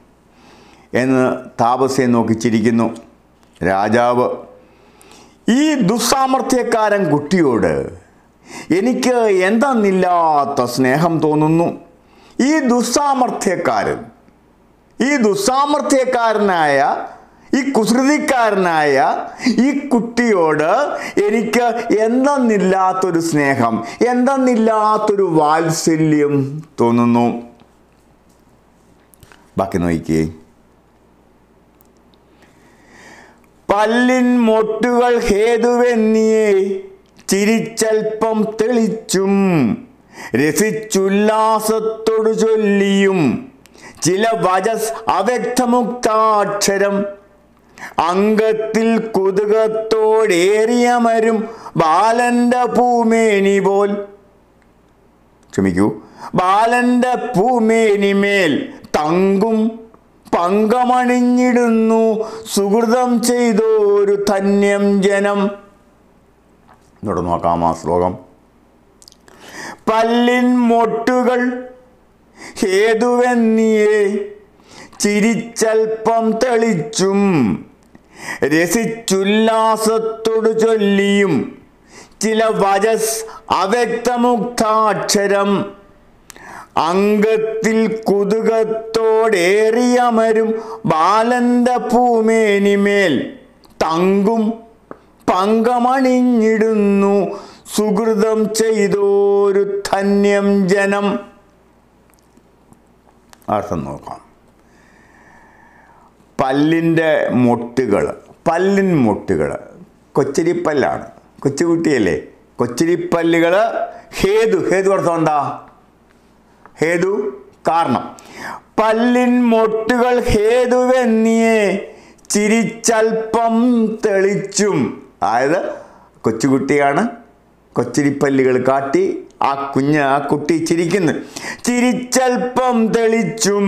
എന്ന് താപസയെ നോക്കി ചിരിക്കുന്നു രാജാവ്. ഈ ദുസ്സാമർഥ്യക്കാരൻ കുട്ടിയോട് എനിക്ക് എന്തെന്നില്ലാത്ത സ്നേഹം തോന്നുന്നു. ഈ ദുസ്സാമർഥ്യക്കാരൻ ഈ ദുസ്സാമർഥ്യക്കാരനായ ഈ കുസൃതിക്കാരനായ ഈ കുട്ടിയോട് എനിക്ക് എന്തെന്നില്ലാത്തൊരു സ്നേഹം, എന്തെന്നില്ലാത്തൊരു വാത്സല്യം തോന്നുന്നു. ബാക്കി നോക്കിയേ. പല്ലിൻ മൊട്ടുകൾ ഹേതുവെന്നിയേ ചിരിച്ചൽപ്പം തെളിച്ചും രസിച്ചുല്ലാസത്തോടു ചൊല്ലിയും ചില വജസ് അവ്യക്തമുക്താക്ഷരം അംഗത്തിൽ കുതുകത്തോടേറിയമരും ബാലന്റെ പൂമേനി പോൽ ക്ഷമിക്കൂ ബാലന്റെ പൂമേനിമേൽ തങ്കും പങ്കമണിഞ്ഞിടുന്നു സുഹൃതം ചെയ്തൊരു ധന്യം ജനം. ഇവിടെ നോക്കാം ആ ശ്ലോകം. പല്ലിൻ മൊട്ടുകൾ ഹേതുവെന്നിയേ ചിരിച്ചൽപ്പം തെളിച്ചും രസിച്ചുല്ലാസത്തോടു ചൊല്ലിയും ചില വജസ് അവ്യക്തമുക്താക്ഷരം അംഗത്തിൽ കുതുകത്തോടേറിയമരും ബാലന്റെ പൂമേനിമേൽ തങ്കും പങ്കമണിഞ്ഞിടുന്നു സുഹൃതം ചെയ്തൊരു ധന്യം ജനം. അർത്ഥം നോക്കാം. പല്ലിൻ്റെ മൊട്ടുകൾ, പല്ലിൻ മൊട്ടുകൾ കൊച്ചിരിപ്പല്ലാണ്, കൊച്ചുകുട്ടിയല്ലേ, കൊച്ചിരിപ്പല്ലുകൾ ഹേതു, ഹേതു അർത്ഥം എന്താ? ഹേതു കാരണം. പല്ലിൻ മൊട്ടുകൾ ഹേതുവെന്നിയെ ചിരിച്ചൽപ്പം തെളിച്ചും, അതായത് കൊച്ചുകുട്ടിയാണ്, കൊച്ചിരിപ്പല്ലുകൾ കാട്ടി ആ കുഞ്ഞ് ആ കുട്ടി ചിരിക്കുന്നു. ചിരിച്ചൽപ്പം തെളിച്ചും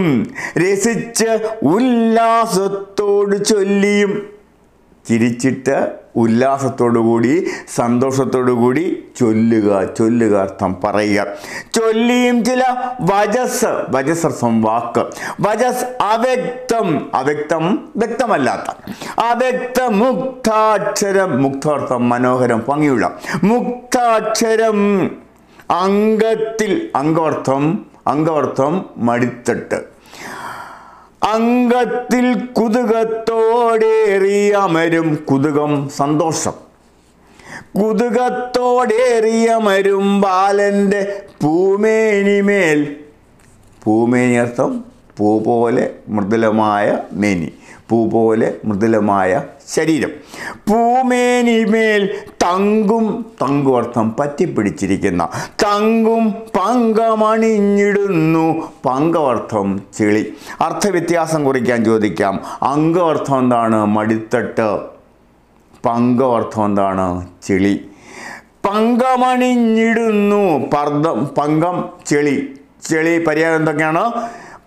രസിച്ച് ഉല്ലാസത്തോട് ചൊല്ലിയും, ചിരിച്ചിട്ട് ഉല്ലാസത്തോടുകൂടി സന്തോഷത്തോടുകൂടി ചൊല്ലുക, ചൊല്ലുക അർത്ഥം പറയുക, ചൊല്ലിയും ചില വജസ്, വജസ് അർത്ഥം വാക്ക്, വജസ് അവ്യക്തം, അവ്യക്തം വ്യക്തമല്ലാത്ത, അവ്യക്ത മുക്താക്ഷരം, മുക്താർത്ഥം മനോഹരം ഭംഗിയുള്ള, മുക്താക്ഷരം അംഗത്തിൽ, അംഗാർത്ഥം അംഗാർത്ഥം മടിത്തട്ട്, അംഗത്തിൽ കുതുകത്തോടേറിയമരും, കുതുകം സന്തോഷം, കുതുകത്തോടേറിയമരും ബാലൻ്റെ പൂമേനിമേൽ, പൂമേനി അർത്ഥം പൂ പോലെ മൃദുലമായ മേനി, പൂ പോലെ മൃദുലമായ ശരീരം, പൂമേനിമേൽ തങ്കും, തങ്കു അർത്ഥം പറ്റിപ്പിടിച്ചിരിക്കുന്ന, തങ്കും പങ്കമണിഞ്ഞിടുന്നു, പങ്കവർത്ഥം ചെളി. അർത്ഥവ്യത്യാസം കുറിക്കാൻ ചോദിക്കാം. അംഗവർത്ഥം എന്താണ്? മടിത്തട്ട്. പങ്കവർത്ഥം എന്താണ്? ചെളി. പങ്കമണിഞ്ഞിടുന്നു, പർദ്ദം, പങ്കം ചെളി, ചെളി പര്യായം എന്തൊക്കെയാണ്?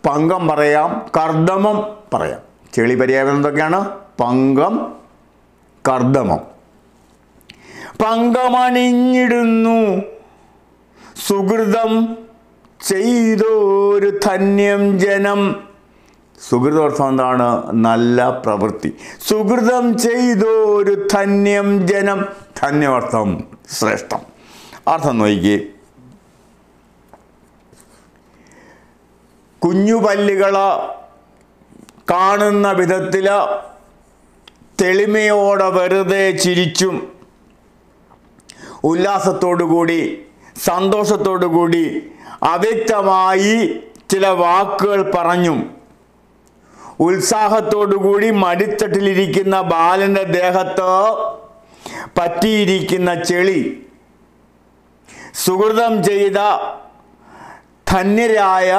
പങ്കം പറയാം, കർദമം പറയാം. ചെളി പര്യായം എന്തൊക്കെയാണ്? പങ്കം, കർദമം. പങ്കമണിഞ്ഞിടുന്നു സുഹൃതം ചെയ്തൊരു ധന്യം ജനം. സുഹൃതോർത്ഥം എന്താണ്? നല്ല പ്രവൃത്തി. സുഹൃതം ചെയ്തൊരു ധന്യം ജനം, ധന്യവർത്ഥം ശ്രേഷ്ഠം. അർത്ഥം നോക്കി. കുഞ്ഞുപല്ലുകൾ കാണുന്ന വിധത്തിൽ തെളിമയോടെ വെറുതെ ചിരിച്ചും ഉല്ലാസത്തോടുകൂടി സന്തോഷത്തോടുകൂടി അവ്യക്തമായി ചില വാക്കുകൾ പറഞ്ഞും ഉത്സാഹത്തോടുകൂടി മടിത്തട്ടിലിരിക്കുന്ന ബാലൻ്റെ ദേഹത്ത് പറ്റിയിരിക്കുന്ന ചെളി സുഹൃതം ചെയ്ത ധന്യരായ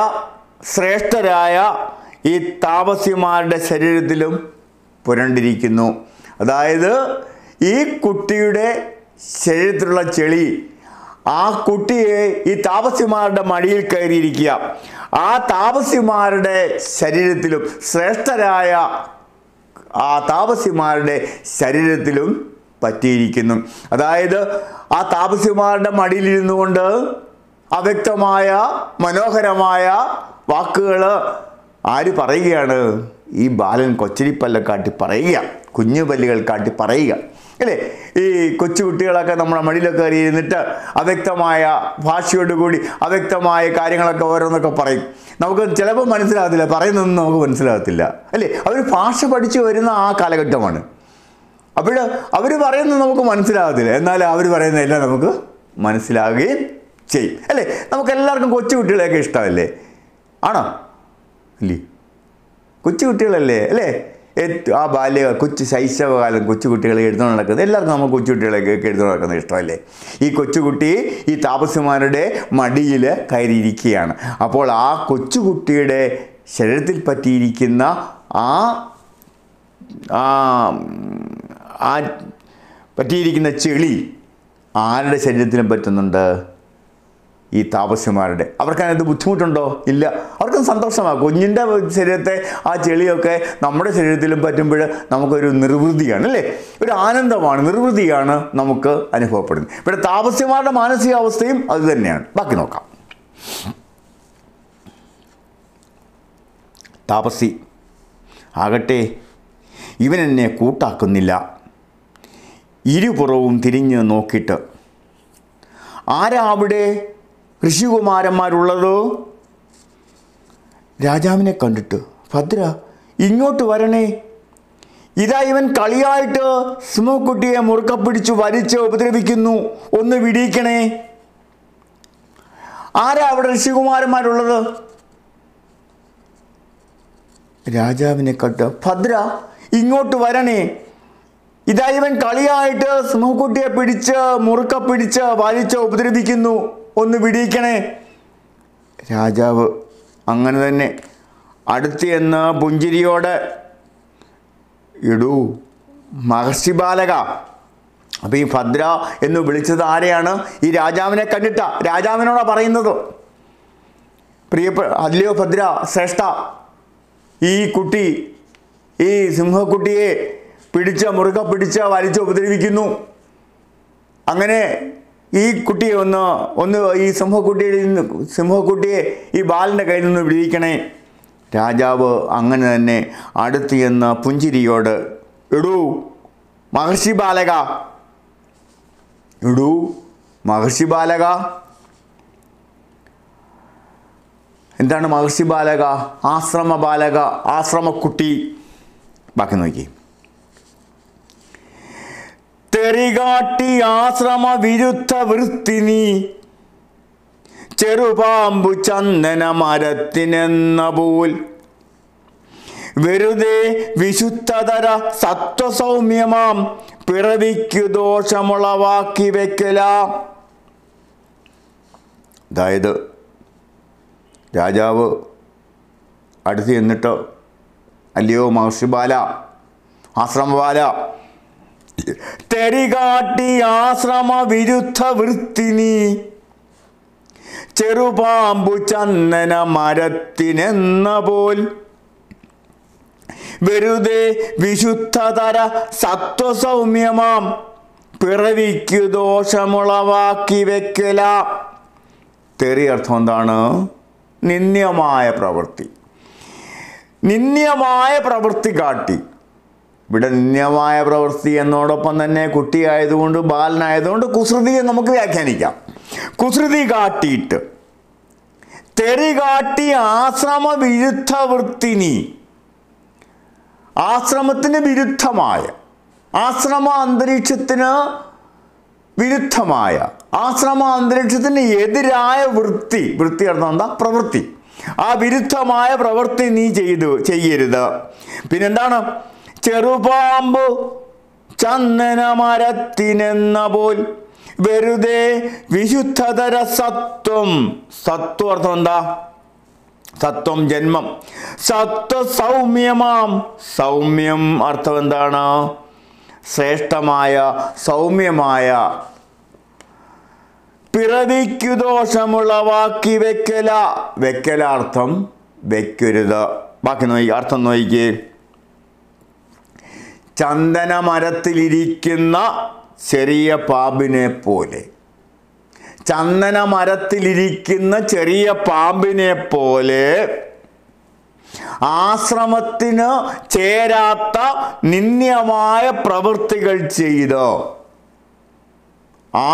ശ്രേഷ്ഠരായ ഈ താപസിമാരുടെ ശരീരത്തിലും പുരണ്ടിരിക്കുന്നു. അതായത് ഈ കുട്ടിയുടെ ശരീരത്തിലുള്ള ചെളി ആ കുട്ടിയെ ഈ താപസിമാരുടെ മടിയിൽ കയറിയിരിക്കുക, ആ താപസിമാരുടെ ശരീരത്തിലും ശ്രേഷ്ഠരായ ആ താപസിമാരുടെ ശരീരത്തിലും പറ്റിയിരിക്കുന്നു. അതായത് ആ താപസിമാരുടെ മടിയിലിരുന്നു കൊണ്ട് അവ്യക്തമായ മനോഹരമായ വാക്കുകൾ ആര് പറയുകയാണ്? ഈ ബാലൻ കൊച്ചിരിപ്പല്ല കാട്ടി പറയുക, കുഞ്ഞു പല്ലുകൾ കാട്ടി പറയുക അല്ലേ. ഈ കൊച്ചുകുട്ടികളൊക്കെ നമ്മുടെ മടിയിലൊക്കെ കയറി ഇരുന്നിട്ട് അവ്യക്തമായ ഭാഷയോടുകൂടി അവ്യക്തമായ കാര്യങ്ങളൊക്കെ ഓരോന്നൊക്കെ പറയും. നമുക്ക് ചിലപ്പോൾ മനസ്സിലാകത്തില്ല, പറയുന്നതൊന്നും നമുക്ക് മനസ്സിലാകത്തില്ല അല്ലേ. അവർ ഭാഷ പഠിച്ചു വരുന്ന ആ കാലഘട്ടമാണ്. അപ്പോൾ അവർ പറയുന്നത് നമുക്ക് മനസ്സിലാകത്തില്ല, എന്നാൽ അവർ പറയുന്നതെല്ലാം നമുക്ക് മനസ്സിലാകുകയും ചെയ്യും അല്ലേ. നമുക്കെല്ലാവർക്കും കൊച്ചുകുട്ടികളെയൊക്കെ ഇഷ്ടമല്ലേ? ആണോ ഇല്ലേ? കൊച്ചുകുട്ടികളല്ലേ അല്ലേ? ആ ബാല്യ കൊച്ചു ശൈശവകാലം കൊച്ചുകുട്ടികളെ എഴുതുകൊണ്ട് നടക്കുന്നത് എല്ലാവർക്കും നമ്മൾ കൊച്ചുകുട്ടികളെയൊക്കെ എഴുതുകൊണ്ട് നടക്കുന്നത് ഇഷ്ടമല്ലേ. ഈ കൊച്ചുകുട്ടി ഈ താപസിമാരുടെ മടിയിൽ കയറിയിരിക്കുകയാണ്. അപ്പോൾ ആ കൊച്ചുകുട്ടിയുടെ ശരീരത്തിൽ പറ്റിയിരിക്കുന്ന ആ ആ പറ്റിയിരിക്കുന്ന ചെളി ആരുടെ ശരീരത്തിലും പറ്റുന്നുണ്ട്? ഈ താപസിമാരുടെ. അവർക്കതിനത് ബുദ്ധിമുട്ടുണ്ടോ? ഇല്ല, അവർക്കും സന്തോഷമാണ്. കുഞ്ഞിൻ്റെ ശരീരത്തെ ആ ചെളിയൊക്കെ നമ്മുടെ ശരീരത്തിലും പറ്റുമ്പോൾ നമുക്കൊരു നിർവൃതിയാണ് അല്ലേ, ഒരു ആനന്ദമാണ്, നിർവൃതിയാണ് നമുക്ക് അനുഭവപ്പെടുന്നത്. ഇവിടെ താപസിമാരുടെ മാനസികാവസ്ഥയും അത് തന്നെയാണ്. ബാക്കി നോക്കാം. താപസി ആകട്ടെ, ഇവനെന്നെ കൂട്ടാക്കുന്നില്ല. ഇരുപുറവും തിരിഞ്ഞ് നോക്കിയിട്ട് ആരാ അവിടെ ഋഷികുമാരന്മാരുള്ളതോ? രാജാവിനെ കണ്ടിട്ട്, ഭദ്ര ഇങ്ങോട്ട് വരണേ, ഇതാ ഇവൻ കളിയായിട്ട് സിംഹക്കുട്ടിയെ മുറുക്കെ പിടിച്ചു വലിച്ച് ഉപദ്രവിക്കുന്നു, ഒന്ന് വിടിയിക്കണേ. ആരാ അവിടെ ഋഷികുമാരന്മാരുള്ളത്? രാജാവിനെ കണ്ട, ഭദ്ര ഇങ്ങോട്ട് വരണേ, ഇതാ ഇവൻ കളിയായിട്ട് സിംഹക്കുട്ടിയെ പിടിച്ച് മുറുക്കെ പിടിച്ച് വലിച്ച് ഉപദ്രവിക്കുന്നു, ഒന്ന് വിടിയിക്കണേ. രാജാവ് അങ്ങനെ തന്നെ അടുത്ത് എന്ന് പുഞ്ചിരിയോട്, ഇടൂ മഹർഷി ബാലക. അപ്പം ഈ ഭദ്ര എന്ന് വിളിച്ചത് ആരെയാണ്? ഈ രാജാവിനെ കണ്ടിട്ട രാജാവിനോടാ പറയുന്നത്. പ്രിയപ്പെട്ട അല്ലയോ ഭദ്ര ശ്രേഷ്ഠ, ഈ കുട്ടി ഈ സിംഹക്കുട്ടിയെ പിടിച്ച് മുറുകെ പിടിച്ച് വലിച്ച് ഉപദ്രവിക്കുന്നു, അങ്ങനെ ഈ കുട്ടിയെ ഒന്ന് ഒന്ന് ഈ സിംഹക്കുട്ടിയിൽ നിന്ന് സിംഹക്കുട്ടിയെ ഈ ബാലൻ്റെ കയ്യിൽ നിന്ന് വിടിയിക്കണേ. രാജാവ് അങ്ങനെ തന്നെ അടുത്ത് ചെന്ന് പുഞ്ചിരിയോട്, ഇടൂ മഹർഷി ബാലക, ഇടൂ മഹർഷി ബാലക. എന്താണ് മഹർഷി ബാലക? ആശ്രമ ബാലക, ആശ്രമക്കുട്ടി. ബാക്കി നോക്കി. തെറികാട്ടി ആശ്രമ വിരുദ്ധ വൃത്തി നീ, ചെറുപാമ്പു ചന്ദന മരത്തിനെന്ന പോൽ വെറുതെ വിശുദ്ധതര സത്വസൗമ്യമാം പിറവിക്കു ദോഷമുളവാക്കി വെക്കല. അതായത് രാജാവ് അടുത്ത് ചെന്നിട്ട്, അല്ലയോ മഹർഷി ബാല, ആശ്രമബാല, തെറികാട്ടി ആശ്രമ വിരുദ്ധ വൃത്തി നീ, ചെറുപാമ്പു ചന്ദന മരത്തിനെന്ന പോൽ വെറുതെ വിശുദ്ധതര സത്വസൗമ്യമാം പിറവിക്കു ദോഷമുളവാക്കി വെക്കല. തെറി അർത്ഥം എന്താണ്? നിന്ദ്യമായ പ്രവൃത്തി. നിന്ദ്യമായ പ്രവൃത്തി കാട്ടി. ഇവിടെ നിന്ദ്യമായ പ്രവൃത്തി എന്നോടൊപ്പം തന്നെ കുട്ടിയായതുകൊണ്ട് ബാലനായതുകൊണ്ട് കുസൃതിയെ നമുക്ക് വ്യാഖ്യാനിക്കാം. കുസൃതി കാട്ടിയിട്ട്, തെറി കാട്ടി ആശ്രമ വിരുദ്ധ വൃത്തിനി, ആശ്രമത്തിന് വിരുദ്ധമായ, ആശ്രമ അന്തരീക്ഷത്തിന് വിരുദ്ധമായ, ആശ്രമ അന്തരീക്ഷത്തിന് എതിരായ വൃത്തി. വൃത്തി അർത്ഥം എന്താ? പ്രവൃത്തി. ആ വിരുദ്ധമായ പ്രവൃത്തി നീ ചെയ്തു ചെയ്യരുത്. പിന്നെന്താണ്? ചെറുപാമ്പു ചന്ദന മരത്തിനെന്ന പോൽ വെറുതെ വിശുദ്ധതര സത്വം. സത്വം അർത്ഥം എന്താ? സത്വം ജന്മം. സത്വ സൗമ്യമാം, സൗമ്യം അർത്ഥം എന്താണ്? ശ്രേഷ്ഠമായ, സൗമ്യമായ, പിറവിക്കു ദോഷമുളവാക്കി വെക്കല. വെക്കലാർത്ഥം വെക്കരുത്. ബാക്കി നോക്കി അർത്ഥം നോക്കിക്കേ. ചന്ദനമരത്തിലിരിക്കുന്ന ചെറിയ പാമ്പിനെ പോലെ ചന്ദനമരത്തിലിരിക്കുന്ന ചെറിയ പാമ്പിനെ പോലെ ആശ്രമത്തിന് ചേരാത്ത നിന്ദ്യമായ പ്രവൃത്തികൾ ചെയ്തു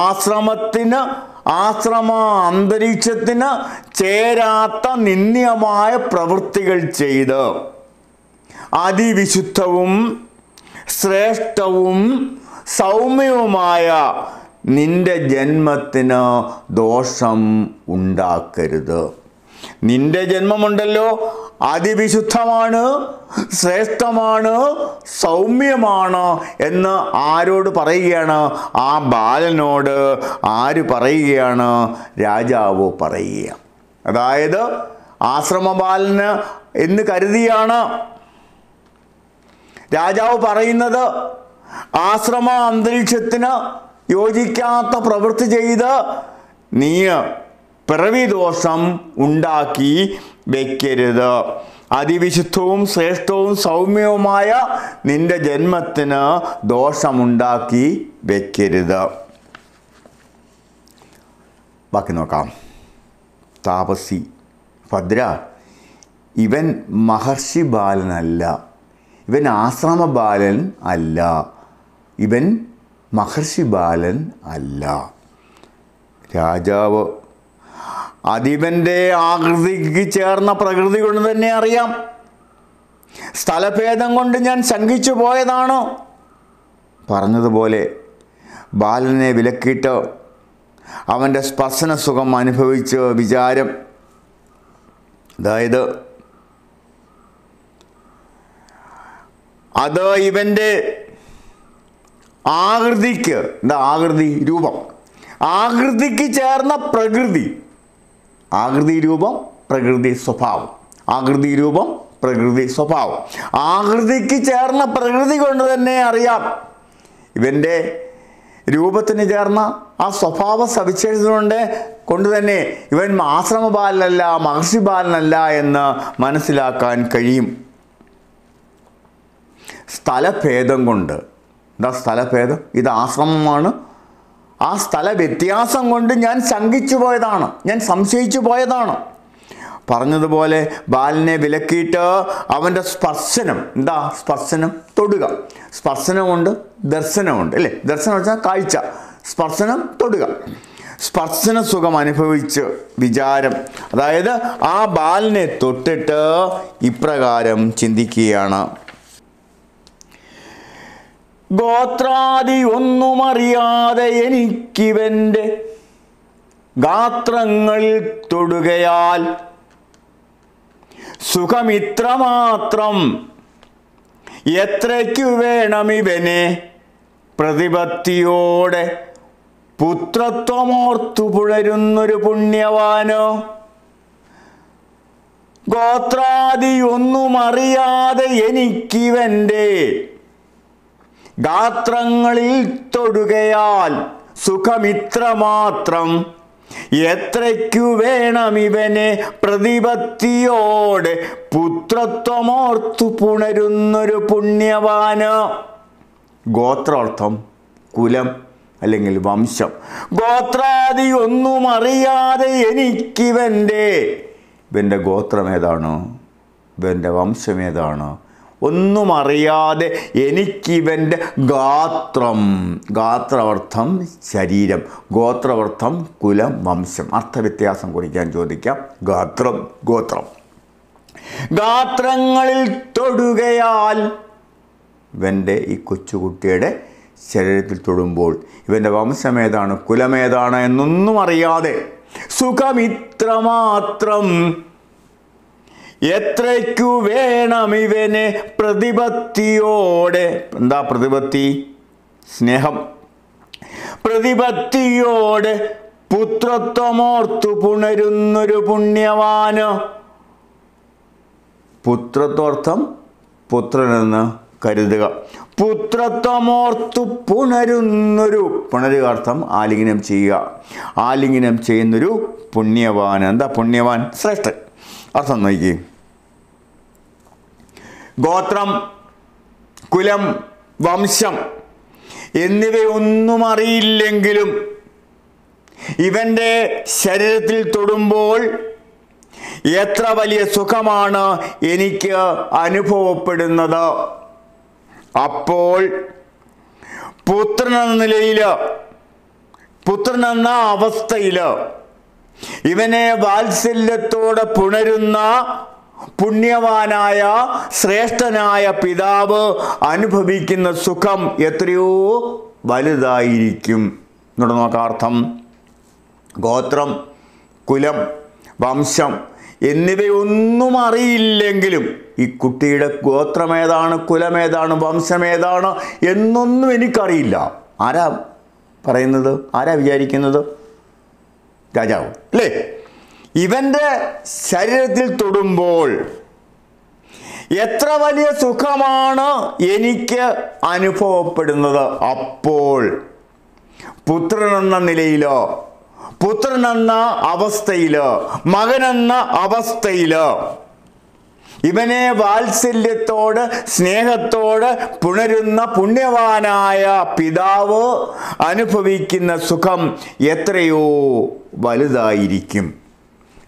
ആശ്രമത്തിന് ആശ്രമ അന്തരീക്ഷത്തിന് ചേരാത്ത നിന്ദ്യമായ പ്രവൃത്തികൾ ചെയ്തു അതിവിശുദ്ധവും ശ്രേഷ്ഠവും സൗമ്യവുമായ നിന്റെ ജന്മത്തിന് ദോഷം ഉണ്ടാക്കരുത്. നിന്റെ ജന്മമുണ്ടല്ലോ അതിവിശുദ്ധമാണ്, ശ്രേഷ്ഠമാണ്, സൗമ്യമാണ് എന്ന് ആരോട് പറയുകയാണ്? ആ ബാലനോട് ആര് പറയുകയാണ്? രാജാവ് പറയുക. അതായത് ആശ്രമബാലന് എന്ന് കരുതിയാണ് രാജാവ് പറയുന്നത്. ആശ്രമ അന്തരീക്ഷത്തിന് യോജിക്കാത്ത പ്രവൃത്തി ചെയ്ത് നീ പിറവി ദോഷം ഉണ്ടാക്കി വെക്കരുത്. അതിവിശുദ്ധവും ശ്രേഷ്ഠവും സൗമ്യവുമായ നിന്റെ ജന്മത്തിന് ദോഷമുണ്ടാക്കി വെക്കരുത്. ബാക്കി നോക്കാം. താപസി ഭദ്ര, ഇവൻ മഹർഷി ബാലനല്ല, ഇവൻ ആശ്രമ ബാലൻ അല്ല, ഇവൻ മഹർഷി ബാലൻ അല്ല. രാജാവ് അതിവൻ്റെ ആകൃതിക്ക് ചേർന്ന പ്രകൃതി കൊണ്ട് തന്നെ അറിയാം. സ്ഥലഭേദം കൊണ്ട് ഞാൻ ശങ്കിച്ചു പോയതാണ്. പറഞ്ഞതുപോലെ ബാലനെ വിലക്കിയിട്ട് അവൻ്റെ സ്പർശന സുഖം അനുഭവിച്ച് വിചാരം, അതായത് അത് ഇവൻ്റെ ആകൃതിക്ക്, എന്താ ആകൃതി രൂപം, ആകൃതിക്ക് ചേർന്ന പ്രകൃതി, ആകൃതി രൂപം പ്രകൃതി സ്വഭാവം, ആകൃതി രൂപം പ്രകൃതി സ്വഭാവം, ആകൃതിക്ക് ചേർന്ന പ്രകൃതി കൊണ്ട് തന്നെ അറിയാം. ഇവൻ്റെ രൂപത്തിന് ചേർന്ന ആ സ്വഭാവ സവിശേഷത കൊണ്ട് കൊണ്ട് തന്നെ ഇവൻ ആശ്രമ ബാലനല്ല, മഹർഷി ബാലനല്ല എന്ന് മനസ്സിലാക്കാൻ കഴിയും. സ്ഥലഭേദം കൊണ്ട്, ഇതാ സ്ഥലഭേദം, ഇത് ആശ്രമമാണ്, ആ സ്ഥല വ്യത്യാസം കൊണ്ട് ഞാൻ ശങ്കിച്ചു പോയതാണ്, ഞാൻ സംശയിച്ചു പോയതാണ്. പറഞ്ഞതുപോലെ ബാലിനെ വിലക്കിയിട്ട് അവൻ്റെ സ്പർശനം, എന്താ സ്പർശനം? തൊടുക. സ്പർശനമുണ്ട്, ദർശനമുണ്ട്, അല്ലേ? ദർശനം വെച്ചാൽ കാഴ്ച, സ്പർശനം തൊടുക. സ്പർശന സുഖം അനുഭവിച്ച് വിചാരം, അതായത് ആ ബാലിനെ തൊട്ടിട്ട് ഇപ്രകാരം ചിന്തിക്കുകയാണ്. ഗോത്രാദി ഒന്നുമറിയാതെ എനിക്കിവൻ്റെ ഗാത്രങ്ങൾ തൊടുകയാൽ സുഖമിത്രമാത്രം എത്രയ്ക്കു വേണമിവനെ പ്രതിപത്തിയോടെ പുത്രത്വമോർത്തു പുലരുന്നൊരു പുണ്യവാനോ. ഗോത്രാദി ഒന്നുമറിയാതെ എനിക്കിവൻ്റെ ഗാത്രങ്ങളിൽ തൊടുകയാൽ സുഖമിത്രമാത്രം എത്രയ്ക്കു വേണം ഇവനെ പ്രതിപത്തിയോടെ പുത്രത്വമോർത്തു പുണരുന്നൊരു പുണ്യവാന്. ഗോത്രാർത്ഥം കുലം അല്ലെങ്കിൽ വംശം. ഗോത്രാദി ഒന്നും അറിയാതെ എനിക്കിവൻ്റെ, ഇവൻ്റെ ഗോത്രം ഏതാണ്, ഇവൻ്റെ വംശം ഏതാണ്, ഒന്നും അറിയാതെ എനിക്കിവൻ്റെ ഗാത്രം, ഗാത്രാർത്ഥം ശരീരം, ഗോത്രാർത്ഥം കുലം വംശം, അർത്ഥവ്യത്യാസം കുറിക്കാൻ ചോദിക്കാം. ഗാത്രം ഗോത്രം. ഗാത്രങ്ങളിൽ തൊടുകയാൽ, ഇവൻ്റെ ഈ കൊച്ചുകുട്ടിയുടെ ശരീരത്തിൽ തൊടുമ്പോൾ ഇവൻ്റെ വംശമേതാണ്, കുലമേതാണ് എന്നൊന്നും അറിയാതെ സുഖമിത്രമാത്രം എത്രയ്ക്കു വേണം ഇവനെ പ്രതിപത്തിയോടെ, എന്താ പ്രതിപത്തി? സ്നേഹം. പ്രതിപത്തിയോടെ പുത്രത്വമോർത്തു പുണരുന്നൊരു പുണ്യവാന്. പുത്രത്വർത്ഥം പുത്രനെന്ന് കരുതുക. പുത്രത്വമോർത്തു പുണരുന്നൊരു, പുണരുകാർത്ഥം ആലിംഗനം ചെയ്യുക, ആലിംഗനം ചെയ്യുന്നൊരു പുണ്യവാന്. എന്താ പുണ്യവാൻ? ശ്രേഷ്ഠൻ. അർത്ഥം നോക്കി. ഗോത്രം, കുലം, വംശം എന്നിവയൊന്നും അറിയില്ലെങ്കിലും ഇവന്റെ ശരീരത്തിൽ തൊടുമ്പോൾ എത്ര വലിയ സുഖമാണ് എനിക്ക് അനുഭവപ്പെടുന്നത്. അപ്പോൾ പുത്രൻ എന്ന നിലയിൽ, പുത്രൻ എന്ന അവസ്ഥയിൽ ഇവനെ വാത്സല്യത്തോടെ പുണരുന്ന പുണ്യവാനായ ശ്രേഷ്ഠനായ പിതാവ് അനുഭവിക്കുന്ന സുഖം എത്രയോ വലുതായിരിക്കും. ഇവിടെ നോക്കാർത്ഥം ഗോത്രം, കുലം, വംശം എന്നിവയൊന്നും അറിയില്ലെങ്കിലും ഈ കുട്ടിയുടെ ഗോത്രമേതാണ്, കുലമേതാണ്, വംശമേതാണ് എന്നൊന്നും എനിക്കറിയില്ല. ആരാ പറയുന്നത്? ആരാ വിചാരിക്കുന്നത്? രാജാവ് അല്ലേ? ഇവൻ്റെ ശരീരത്തിൽ തൊടുമ്പോൾ എത്ര വലിയ സുഖമാണ് എനിക്ക് അനുഭവപ്പെടുന്നത്. അപ്പോൾ പുത്രനെന്ന നിലയിലോ, പുത്രനെന്ന അവസ്ഥയിലോ, മകനെന്ന അവസ്ഥയിലോ ഇവനെ വാത്സല്യത്തോട് സ്നേഹത്തോട് പുണരുന്ന പുണ്യവാനായ പിതാവ് അനുഭവിക്കുന്ന സുഖം എത്രയോ വലുതായിരിക്കും.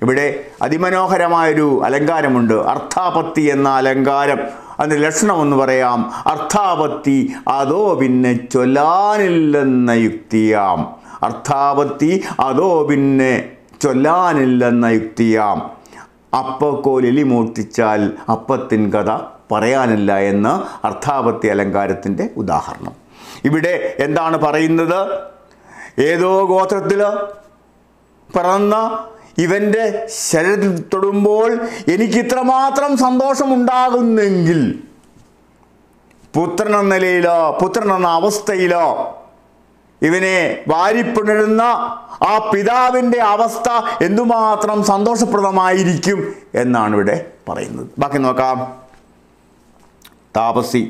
ഇവിടെ അതിമനോഹരമായൊരു അലങ്കാരമുണ്ട്, അർത്ഥാപത്തി എന്ന അലങ്കാരം. അതിൻ്റെ ലക്ഷണം എന്ന് പറയാം, അർത്ഥാപത്തി അതോ പിന്നെ ചൊല്ലാനില്ലെന്ന യുക്തിയാം. അർത്ഥാപത്തി അതോ പിന്നെ ചൊല്ലാനില്ലെന്ന യുക്തിയാം. അപ്പക്കോലെലി മൂർത്തിച്ചാൽ അപ്പത്തിൻ കഥ പറയാനില്ല എന്ന അർത്ഥാപത്തി അലങ്കാരത്തിൻ്റെ ഉദാഹരണം. ഇവിടെ എന്താണ് പറയുന്നത്? ഏതോ ഗോത്രത്തിൽ പിറന്ന ഇവൻ്റെ ശരീരത്തിൽ തൊടുമ്പോൾ എനിക്കിത്രമാത്രം സന്തോഷമുണ്ടാകുന്നെങ്കിൽ പുത്രൻ എന്ന നിലയിലോ, പുത്രൻ എന്ന അവസ്ഥയിലോ ഇവനെ വാരിപ്പുണരുന്ന ആ പിതാവിൻ്റെ അവസ്ഥ എന്തുമാത്രം സന്തോഷപ്രദമായിരിക്കും എന്നാണ് ഇവിടെ പറയുന്നത്. ബാക്കി നോക്കാം. താപസി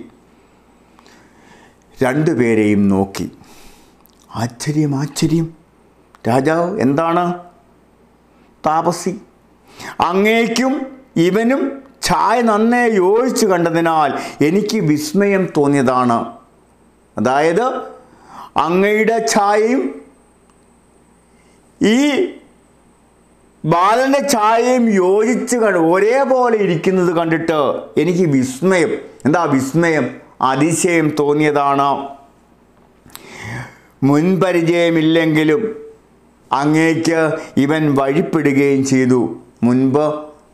രണ്ടുപേരെയും നോക്കി. ആശ്ചര്യം, ആശ്ചര്യം. രാജാവ്, എന്താണ്? താപസി, അങ്ങേക്കും ഇവനും ഛായ നന്നേ യോജിച്ചു കണ്ടതിനാൽ എനിക്ക് വിസ്മയം തോന്നിയതാണ്. അതായത് അങ്ങയുടെ ഛായയും ഈ ബാലൻ്റെ ഛായയും യോജിച്ച് കണ്ട് ഒരേപോലെ ഇരിക്കുന്നത് കണ്ടിട്ട് എനിക്ക് വിസ്മയം, എന്താ വിസ്മയം, അതിശയം തോന്നിയതാണ്. മുൻപരിചയമില്ലെങ്കിലും അങ്ങേക്ക് ഇവൻ വഴിപ്പെടുകയും ചെയ്തു. മുൻപ്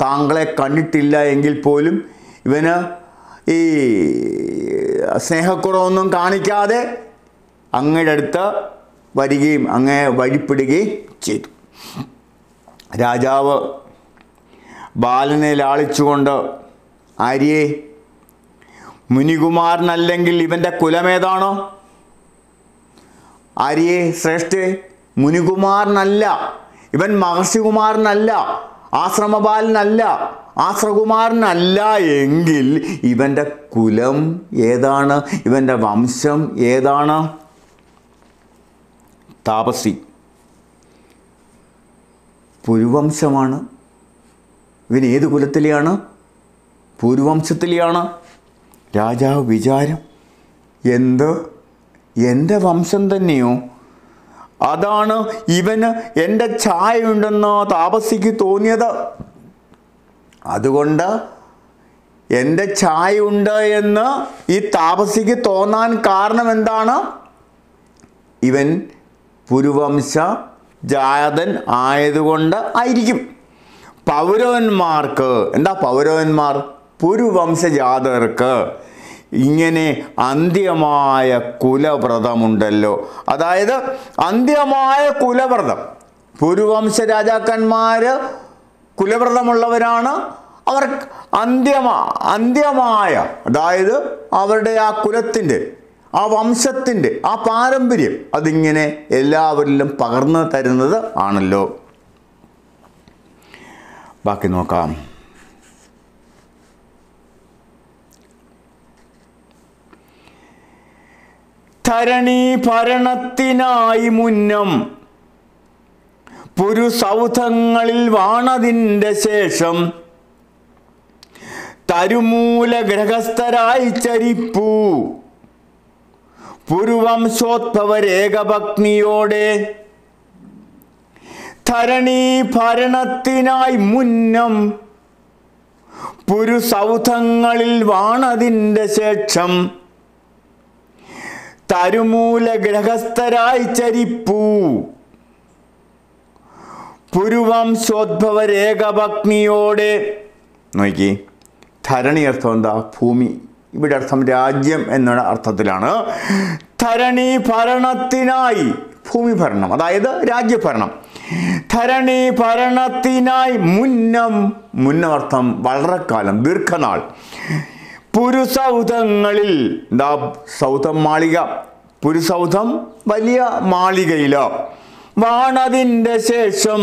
താങ്കളെ കണ്ടിട്ടില്ല എങ്കിൽ പോലും ഇവന് ഈ സ്നേഹക്കുറവൊന്നും കാണിക്കാതെ അങ്ങയുടെ അടുത്ത് വരികയും അങ്ങേ വഴിപ്പെടുകയും ചെയ്തു. രാജാവ് ബാലനെ ലാളിച്ചുകൊണ്ട്, ആര്യേ, മുനികുമാരനല്ലെങ്കിൽ ഇവൻ്റെ കുലമേതാണോ? ആര്യേ ശ്രേഷ്ഠേ, മുനികുമാരനല്ല, ഇവൻ മഹർഷികുമാരനല്ല, ആശ്രമബാലനല്ല, ആശ്രകുമാരനല്ല എങ്കിൽ ഇവൻ്റെ കുലം ഏതാണ്, ഇവൻ്റെ വംശം ഏതാണ്? താപസി, പുരുവംശമാണ്. ഇവൻ ഏത് കുലത്തിലെയാണ്? പുരുവംശത്തിലെയാണ്. രാജാവ് വിചാരം, എന്ത്, എൻ്റെ വംശം തന്നെയോ? അതാണ് ഇവന് എൻ്റെ ഛായയുണ്ടെന്ന് താപസിക്ക് തോന്നിയത്. അതുകൊണ്ട് എൻ്റെ ഛായയുണ്ട് എന്ന് ഈ താപസിക്ക് തോന്നാൻ കാരണം എന്താണ്? ഇവൻ പുരുവംശ ജാതൻ ആയതുകൊണ്ട് ആയിരിക്കും. പൗരവന്മാർക്ക്, എന്താ പൗരവന്മാർ, പുരുവംശജാതർക്ക് ഇങ്ങനെ അന്ത്യമായ കുലവ്രതമുണ്ടല്ലോ. അതായത് അന്ത്യമായ കുലവ്രതം, പുരുവംശ രാജാക്കന്മാർ കുലവ്രതമുള്ളവരാണ്. അവർ അന്ത്യമാ അന്ത്യമായ അതായത് അവരുടെ ആ കുലത്തിൻ്റെ, ആ വംശത്തിൻ്റെ ആ പാരമ്പര്യം അതിങ്ങനെ എല്ലാവരിലും പകർന്നു തരുന്നത് ആണല്ലോ. ബാക്കി നോക്കാം. ധരണി ഭരണത്തിനായി മുന്നം പുരുസൗധങ്ങളിൽ വാണതിൻ്റെ ശേഷം തരുമൂല ഗ്രഹസ്ഥരായി ചരിപ്പൂ പുരുവംശോത്ഭവരേകഭഗ്നിയോടെ ധരണീ ഭരണത്തിനായി മുന്നം പുരുസൗധങ്ങളിൽ വാണതിൻ്റെ ശേഷം തരുമൂല ഗ്രഹസ്ഥരായി ചരിപ്പൂ. പുരുവംശോദ്ഭവരേകഭഗ്നിയോടെ നോക്കി, ധരണി അർത്ഥം എന്താ? ഭൂമി. ഇവിടെ അർത്ഥം രാജ്യം എന്നുള്ള അർത്ഥത്തിലാണ്. ധരണി ഭരണത്തിനായി, ഭൂമി ഭരണം അതായത് രാജ്യഭരണം. ധരണി ഭരണത്തിനായി മുന്നം, മുന്നം അർത്ഥം വളരെ കാലം, ദീർഘനാൾ. പുരുസൗധങ്ങളിൽ എന്താ? സൗധം മാളിക, പുരുസൗധം വലിയ മാളികയില. വാണതിൻ്റെ ശേഷം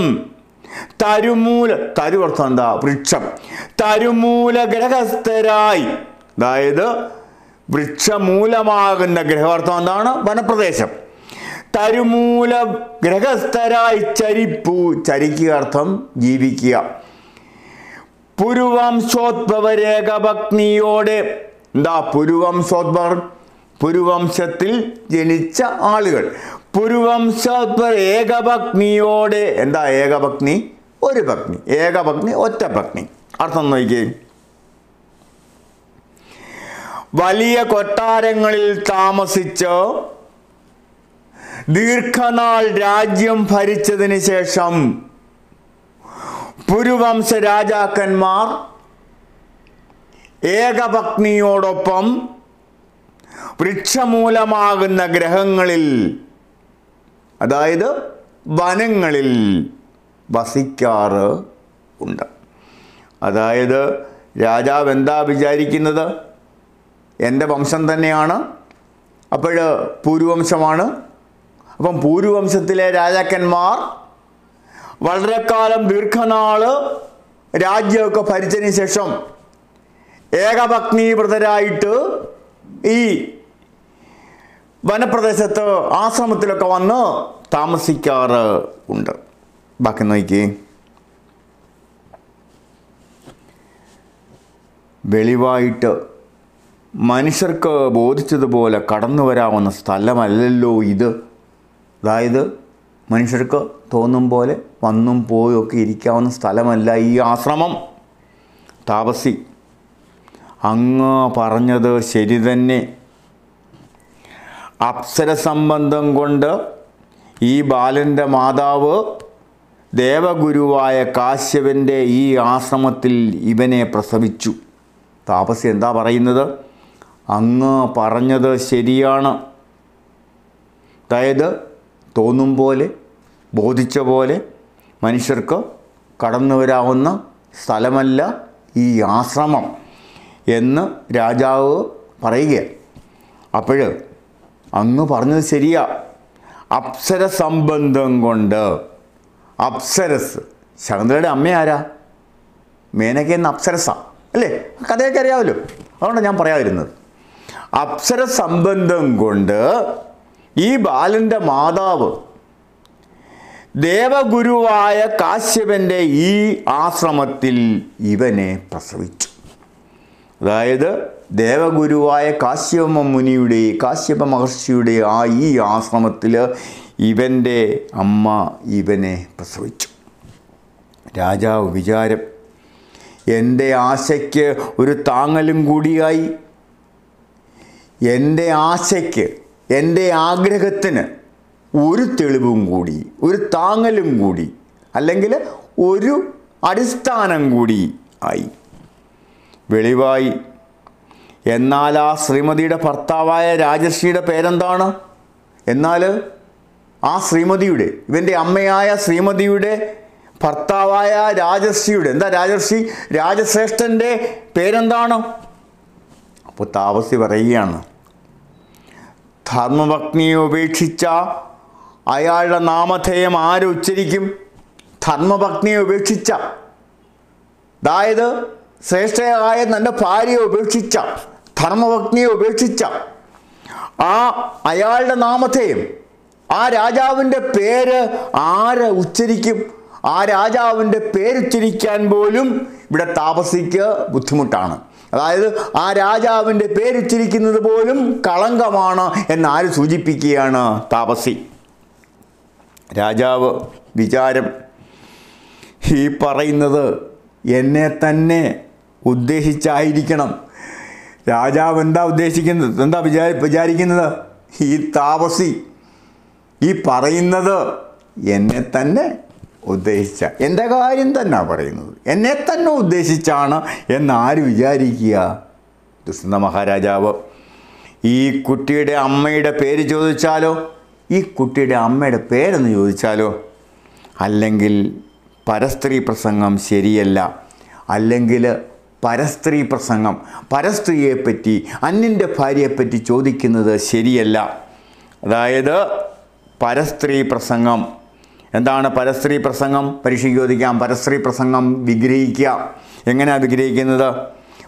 തരുമൂല, തരു അർത്ഥം എന്താ? വൃക്ഷം. തരുമൂല ഗ്രഹസ്ഥരായി, അതായത് വൃക്ഷമൂലമാകുന്ന ഗ്രഹാർത്ഥം എന്താണ്? വനപ്രദേശം. തരുമൂല ഗ്രഹസ്ഥരായി ചരിപ്പൂ, ചരിക്കുക അർത്ഥം ജീവിക്കുക. പുരുവംശോദ്ഭവരേകഭഗ്നിയോടെ എന്താ? പുരുവംശോദ്ഭവർ പുരുവംശത്തിൽ ജനിച്ച ആളുകൾ. പുരുവംശോദ്ഭവരേകഭഗ്നിയോടെ എന്താ? ഏകഭഗ്നി ഒരു ഭഗ്നി, ഏകഭഗ്നി ഒറ്റ ഭഗ്നി. അർത്ഥം നോക്കിയേ, വലിയ കൊട്ടാരങ്ങളിൽ താമസിച്ച് ദീർഘനാൾ രാജ്യം ഭരിച്ചതിന് ശേഷം പുരുവംശ രാജാക്കന്മാർ ഏകഭഗ്നിയോടൊപ്പം വൃക്ഷമൂലമാകുന്ന ഗ്രഹങ്ങളിൽ അതായത് വനങ്ങളിൽ വസിക്കാറ് ഉണ്ട്. അതായത് രാജാവ് എന്താ വിചാരിക്കുന്നത്? എൻ്റെ വംശം തന്നെയാണ്, അപ്പോൾ പൂർവംശമാണ്. അപ്പം പൂർവംശത്തിലെ രാജാക്കന്മാർ വളരെ കാലം ദീർഘനാള് രാജ്യമൊക്കെ ഭരിച്ചതിന് ശേഷം ഏകഭഗ്നീവ്രതരായിട്ട് ഈ വനപ്രദേശത്ത് ആശ്രമത്തിലൊക്കെ വന്ന് താമസിക്കാറ് ഉണ്ട്. ബാക്കി നോക്കി, വെളിവായിട്ട് മനുഷ്യർക്ക് ബോധിച്ചതുപോലെ കടന്നു വരാവുന്ന സ്ഥലമല്ലല്ലോ ഇത്. അതായത് മനുഷ്യർക്ക് തോന്നും പോലെ വന്നും പോയും ഒക്കെ ഇരിക്കാവുന്ന സ്ഥലമല്ല ഈ ആശ്രമം. താപസി, അങ്ങ് പറഞ്ഞത് ശരി തന്നെ. അപ്സരസംബന്ധം കൊണ്ട് ഈ ബാലൻ്റെ മാതാവ് ദേവഗുരുവായ കാശ്യപൻ്റെ ഈ ആശ്രമത്തിൽ ഇവനെ പ്രസവിച്ചു. താപസി എന്താ പറയുന്നത്? അങ്ങ് പറഞ്ഞത് ശരിയാണ്. അതായത് തോന്നും പോലെ ബോധിച്ച പോലെ മനുഷ്യർക്ക് കടന്നു വരാവുന്ന സ്ഥലമല്ല ഈ ആശ്രമം എന്ന് രാജാവ് പറയുകയാണ്. അപ്പോൾ അങ്ങ് പറഞ്ഞത് ശരിയാ. അപ്സരസംബന്ധം കൊണ്ട്, അപ്സരസ് ശകുന്തളയുടെ അമ്മ ആരാ? മേനക എന്ന അപ്സരസ അല്ലേ? കഥയൊക്കെ അറിയാമല്ലോ, അതുകൊണ്ടാണ് ഞാൻ പറയാതിരുന്നത്. അപ്സരസംബന്ധം കൊണ്ട് ഈ ബാലൻ്റെ മാതാവ് ദേവഗുരുവായ കാശ്യപൻ്റെ ഈ ആശ്രമത്തിൽ ഇവനെ പ്രസവിച്ചു. അതായത് ദേവഗുരുവായ കാശ്യപ മുനിയുടെ, കാശ്യപ മഹർഷിയുടെ ആ ഈ ആശ്രമത്തിൽ ഇവൻ്റെ അമ്മ ഇവനെ പ്രസവിച്ചു. രാജാവ് വിചാരം, എൻ്റെ ആശയ്ക്ക് ഒരു താങ്ങലും കൂടിയായി, എൻ്റെ ആശയ്ക്ക് എൻ്റെ ആഗ്രഹത്തിന് ഒരു തെളിവും കൂടി, ഒരു താങ്ങലും കൂടി, അല്ലെങ്കിൽ ഒരു അടിസ്ഥാനം കൂടി ആയി വെളിവായി. എന്നാൽ ആ ശ്രീമതിയുടെ ഭർത്താവായ രാജശ്രീയുടെ പേരെന്താണ്? എന്നാൽ ആ ശ്രീമതിയുടെ, ഇവൻ്റെ അമ്മയായ ശ്രീമതിയുടെ ഭർത്താവായ രാജശ്രീയുടെ, എന്താ രാജശ്രീ, രാജശ്രേഷ്ഠൻ്റെ പേരെന്താണ്? അപ്പോൾ താപസി പറയുകയാണ്, ധർമ്മഭഗ്നിയെ ഉപേക്ഷിച്ച അയാളുടെ നാമധേയം ആര് ഉച്ചരിക്കും? ധർമ്മഭഗ്നിയെ ഉപേക്ഷിച്ച, അതായത് ശ്രേഷ്ഠയായ തൻ്റെ ഭാര്യയെ ഉപേക്ഷിച്ച, ധർമ്മഭഗ്നിയെ ഉപേക്ഷിച്ച ആ അയാളുടെ നാമധേയം, ആ രാജാവിൻ്റെ പേര് ആര് ഉച്ചരിക്കും? ആ രാജാവിൻ്റെ പേരുച്ചരിക്കാൻ പോലും ഇവിടെ താപസിക്ക് ബുദ്ധിമുട്ടാണ്. അതായത് ആ രാജാവിൻ്റെ പേരിട്ടിരിക്കുന്നത് പോലും കളങ്കമാണ് എന്ന് ആര് സൂചിപ്പിക്കുകയാണ്? താപസി. രാജാവ് വിചാരം ഈ പറയുന്നത് എന്നെ തന്നെ ഉദ്ദേശിച്ചായിരിക്കണം. രാജാവ് എന്താ ഉദ്ദേശിക്കുന്നത്, എന്താ വിചാരി വിചാരിക്കുന്നത് ഈ താപസി ഈ പറയുന്നത് എന്നെ തന്നെ ഉദ്ദേശിച്ച, എൻ്റെ കാര്യം തന്നെ പറയുന്നത്, എന്നെ തന്നെ ഉദ്ദേശിച്ചാണ് എന്നാര് വിചാരിക്കുക? ദുഷ്യന്ത മഹാരാജാവ് ഈ കുട്ടിയുടെ അമ്മയുടെ പേര് ചോദിച്ചാലോ, ഈ കുട്ടിയുടെ അമ്മയുടെ പേരെന്ന് ചോദിച്ചാലോ, അല്ലെങ്കിൽ പരസ്ത്രീ പ്രസംഗം ശരിയല്ല, അല്ലെങ്കിൽ പരസ്ത്രീ പ്രസംഗം പരസ്ത്രീയെപ്പറ്റി അന്യൻ്റെ ഭാര്യയെപ്പറ്റി ചോദിക്കുന്നത് ശരിയല്ല. അതായത് പരസ്ത്രീ പ്രസംഗം എന്താണ്? പരസ്ത്രീ പ്രസംഗം പരീക്ഷയ്ക്ക് ചോദിക്കാം. പരസ്ത്രീ പ്രസംഗം വിഗ്രഹിക്കുക. എങ്ങനെയാണ് വിഗ്രഹിക്കുന്നത്?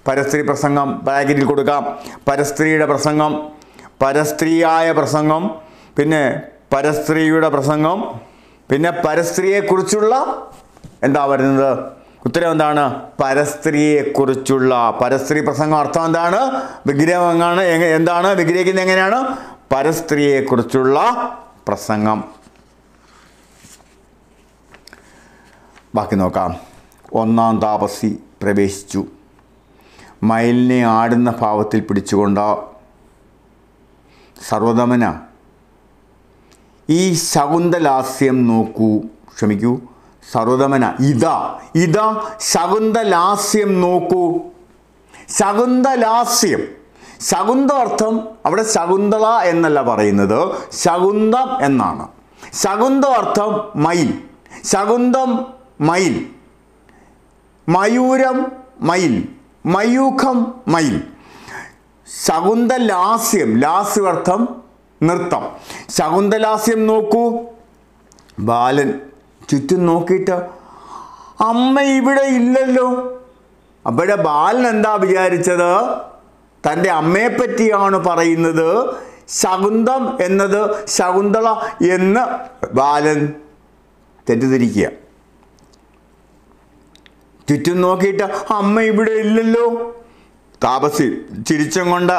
പരസ്ത്രീ പ്രസംഗം പാക്കറ്റിൽ കൊടുക്കാം. പരസ്ത്രീയുടെ പ്രസംഗം, പരസ്ത്രീയായ പ്രസംഗം, പിന്നെ പരസ്ത്രീയുടെ പ്രസംഗം, പിന്നെ പരസ്ത്രീയെക്കുറിച്ചുള്ള എന്താ പറയുന്നത്? ഉത്തരം എന്താണ്? പരസ്ത്രീയെക്കുറിച്ചുള്ള പരസ്ത്രീ പ്രസംഗം. അർത്ഥം എന്താണ്? വിഗ്രഹമാണ്. എന്താണ് വിഗ്രഹിക്കുന്നത്? എങ്ങനെയാണ്? പരസ്ത്രീയെക്കുറിച്ചുള്ള പ്രസംഗം. ബാക്കി നോക്കാം. ഒന്നാം താപസി പ്രവേശിച്ചു. മയിലിനെ ആടുന്ന ഭാവത്തിൽ പിടിച്ചുകൊണ്ട് സർവദമന, ഈ ശകുന്തലാസ്യം നോക്കൂ, ക്ഷമിക്കൂ, സർവദമന ഇതാ ഇതാ ശകുന്തലാസ്യം നോക്കൂ. ശകുന്തലാസ്യം, ശകുന്ത അർത്ഥം അവിടെ ശകുന്തള എന്നല്ല പറയുന്നത്, ശകുന്തം എന്നാണ്. ശകുന്ത അർത്ഥം മയിൽ, ശകുന്തം മയിൽ, മയൂരം മയിൽ, മയൂഖം മയിൽ. ശകുന്തലാസ്യം, ലാസ്യർത്ഥം നൃത്തം. ശകുന്തലാസ്യം നോക്കൂ. ബാലൻ ചുറ്റും നോക്കിയിട്ട് അമ്മ ഇവിടെ ഇല്ലല്ലോ. അവിടെ ബാലൻ എന്താ വിചാരിച്ചത്? തൻ്റെ അമ്മയെപ്പറ്റിയാണ് പറയുന്നത്. ശകുന്തം എന്നത് ശകുന്തള എന്ന് ബാലൻ തെറ്റിദ്ധരിക്കുക. ചുറ്റും നോക്കിയിട്ട് അമ്മ ഇവിടെ ഇല്ലല്ലോ. താപസി ചിരിച്ചും കൊണ്ട്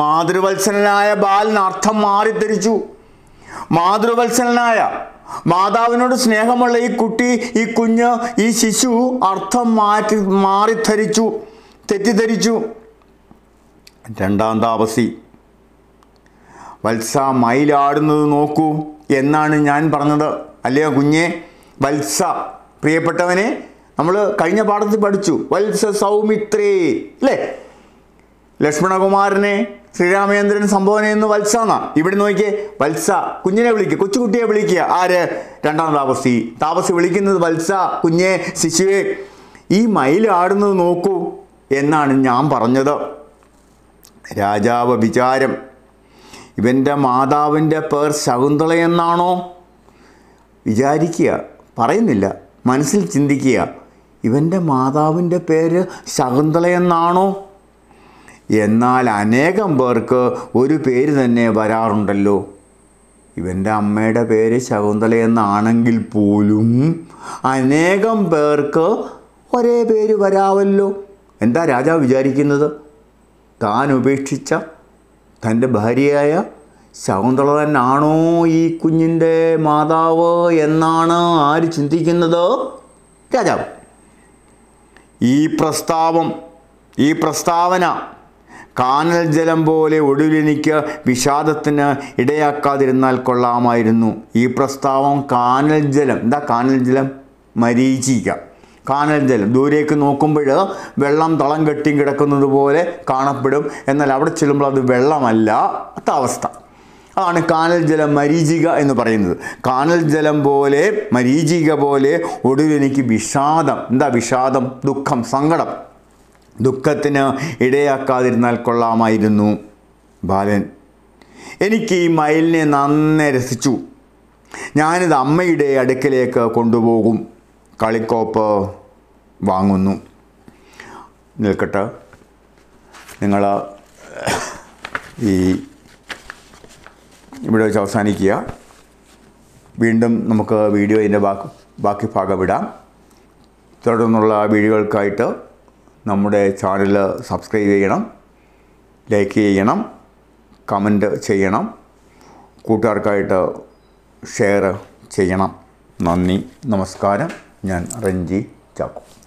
മാതൃവത്സലനായ ബാലൻ അർത്ഥം മാറിത്തിരിച്ചു. മാതൃവത്സലനായ, മാതാവിനോട് സ്നേഹമുള്ള ഈ കുട്ടി, ഈ കുഞ്ഞ്, ഈ ശിശു അർത്ഥം മാറ്റി മാറിദ്ധരിച്ചു, തെറ്റിദ്ധരിച്ചു. രണ്ടാം താപസി, വത്സ മയിലാടുന്നത് നോക്കൂ എന്നാണ് ഞാൻ പറഞ്ഞത് അല്ലയോ കുഞ്ഞെ? വത്സ പ്രിയപ്പെട്ടവനെ, നമ്മൾ കഴിഞ്ഞ പാഠത്തിൽ പഠിച്ചു വത്സ സൗമിത്രേ അല്ലേ? ലക്ഷ്മണകുമാരനെ ശ്രീരാമചന്ദ്രൻ സംബോധന എന്ന് വത്സാന്നാ. ഇവിടെ നോക്കിയേ, വത്സ കുഞ്ഞിനെ വിളിക്കുക, കൊച്ചുകുട്ടിയെ വിളിക്കുക. ആര്? രണ്ടാം താപസി. താപസി വിളിക്കുന്നത് വത്സ, കുഞ്ഞെ, ശിശുവെ, ഈ മയിലാടുന്നത് നോക്കൂ എന്നാണ് ഞാൻ പറഞ്ഞത്. രാജാവ് വിചാരം ഇവൻ്റെ മാതാവിൻ്റെ പേർ ശകുന്തളയെന്നാണോ വിചാരിക്കുക, പറയുന്നില്ല, മനസ്സിൽ ചിന്തിക്കുക. ഇവൻ്റെ മാതാവിൻ്റെ പേര് ശകുന്തളയെന്നാണോ? എന്നാൽ അനേകം പേർക്ക് ഒരു പേര് തന്നെ വരാറുണ്ടല്ലോ. ഇവൻ്റെ അമ്മയുടെ പേര് ശകുന്തളയെന്നാണെങ്കിൽ പോലും അനേകം പേർക്ക് ഒരേ പേര് വരാമല്ലോ. എന്താ രാജാവ് വിചാരിക്കുന്നത്? താൻ ഉപേക്ഷിച്ച തൻ്റെ ഭാര്യയായ ശകുന്തള തന്നാണോ ഈ കുഞ്ഞിൻ്റെ മാതാവ് എന്നാണ് ആര് ചിന്തിക്കുന്നത്? രാജാവ്. ഈ പ്രസ്താവം ഈ പ്രസ്താവന കാനൽ ജലം പോലെ ഒടുവിലെനിക്ക് വിഷാദത്തിന് ഇടയാക്കാതിരുന്നാൽ കൊള്ളാമായിരുന്നു. ഈ പ്രസ്താവം കാനൽ ജലം. എന്താ കാനൽ ജലം? മരീചിക. കാനൽ ജലം ദൂരേക്ക് നോക്കുമ്പോൾ വെള്ളം തളം കെട്ടി കിടക്കുന്നത് പോലെ കാണപ്പെടും, എന്നാൽ അവിടെ ചെല്ലുമ്പോൾ അത് വെള്ളമല്ലാത്ത അവസ്ഥ. അതാണ് കാനൽ ജലം മരീചിക എന്ന് പറയുന്നത്. കാനൽ ജലം പോലെ, മരീചിക പോലെ ഒടുവിലെനിക്ക് വിഷാദം. എന്താ വിഷാദം? ദുഃഖം, സങ്കടം. ദുഃഖത്തിന് ഇടയാക്കാതിരുന്നാൽ കൊള്ളാമായിരുന്നു. ബാലൻ, എനിക്ക് ഈ മയിലിനെ നന്നെ രസിച്ചു. ഞാനിത് അമ്മയുടെ അടുക്കലേക്ക് കൊണ്ടുപോകും. കളിക്കോപ്പ് വാങ്ങുന്നു. നിൽക്കട്ടെ, നിങ്ങൾ ഈ ഇവിടെ വെച്ച് അവസാനിക്കുക. വീണ്ടും നമുക്ക് വീഡിയോയിൻ്റെ ബാക്കി ഭാഗം ഇടാം. തുടർന്നുള്ള വീഡിയോകൾക്കായിട്ട് നമ്മുടെ ചാനൽ സബ്സ്ക്രൈബ് ചെയ്യണം, ലൈക്ക് ചെയ്യണം, കമൻറ്റ് ചെയ്യണം, കൂട്ടുകാർക്കായിട്ട് ഷെയർ ചെയ്യണം. നന്ദി, നമസ്കാരം. ഞാൻ റെഞ്ചി ചാക്കോ.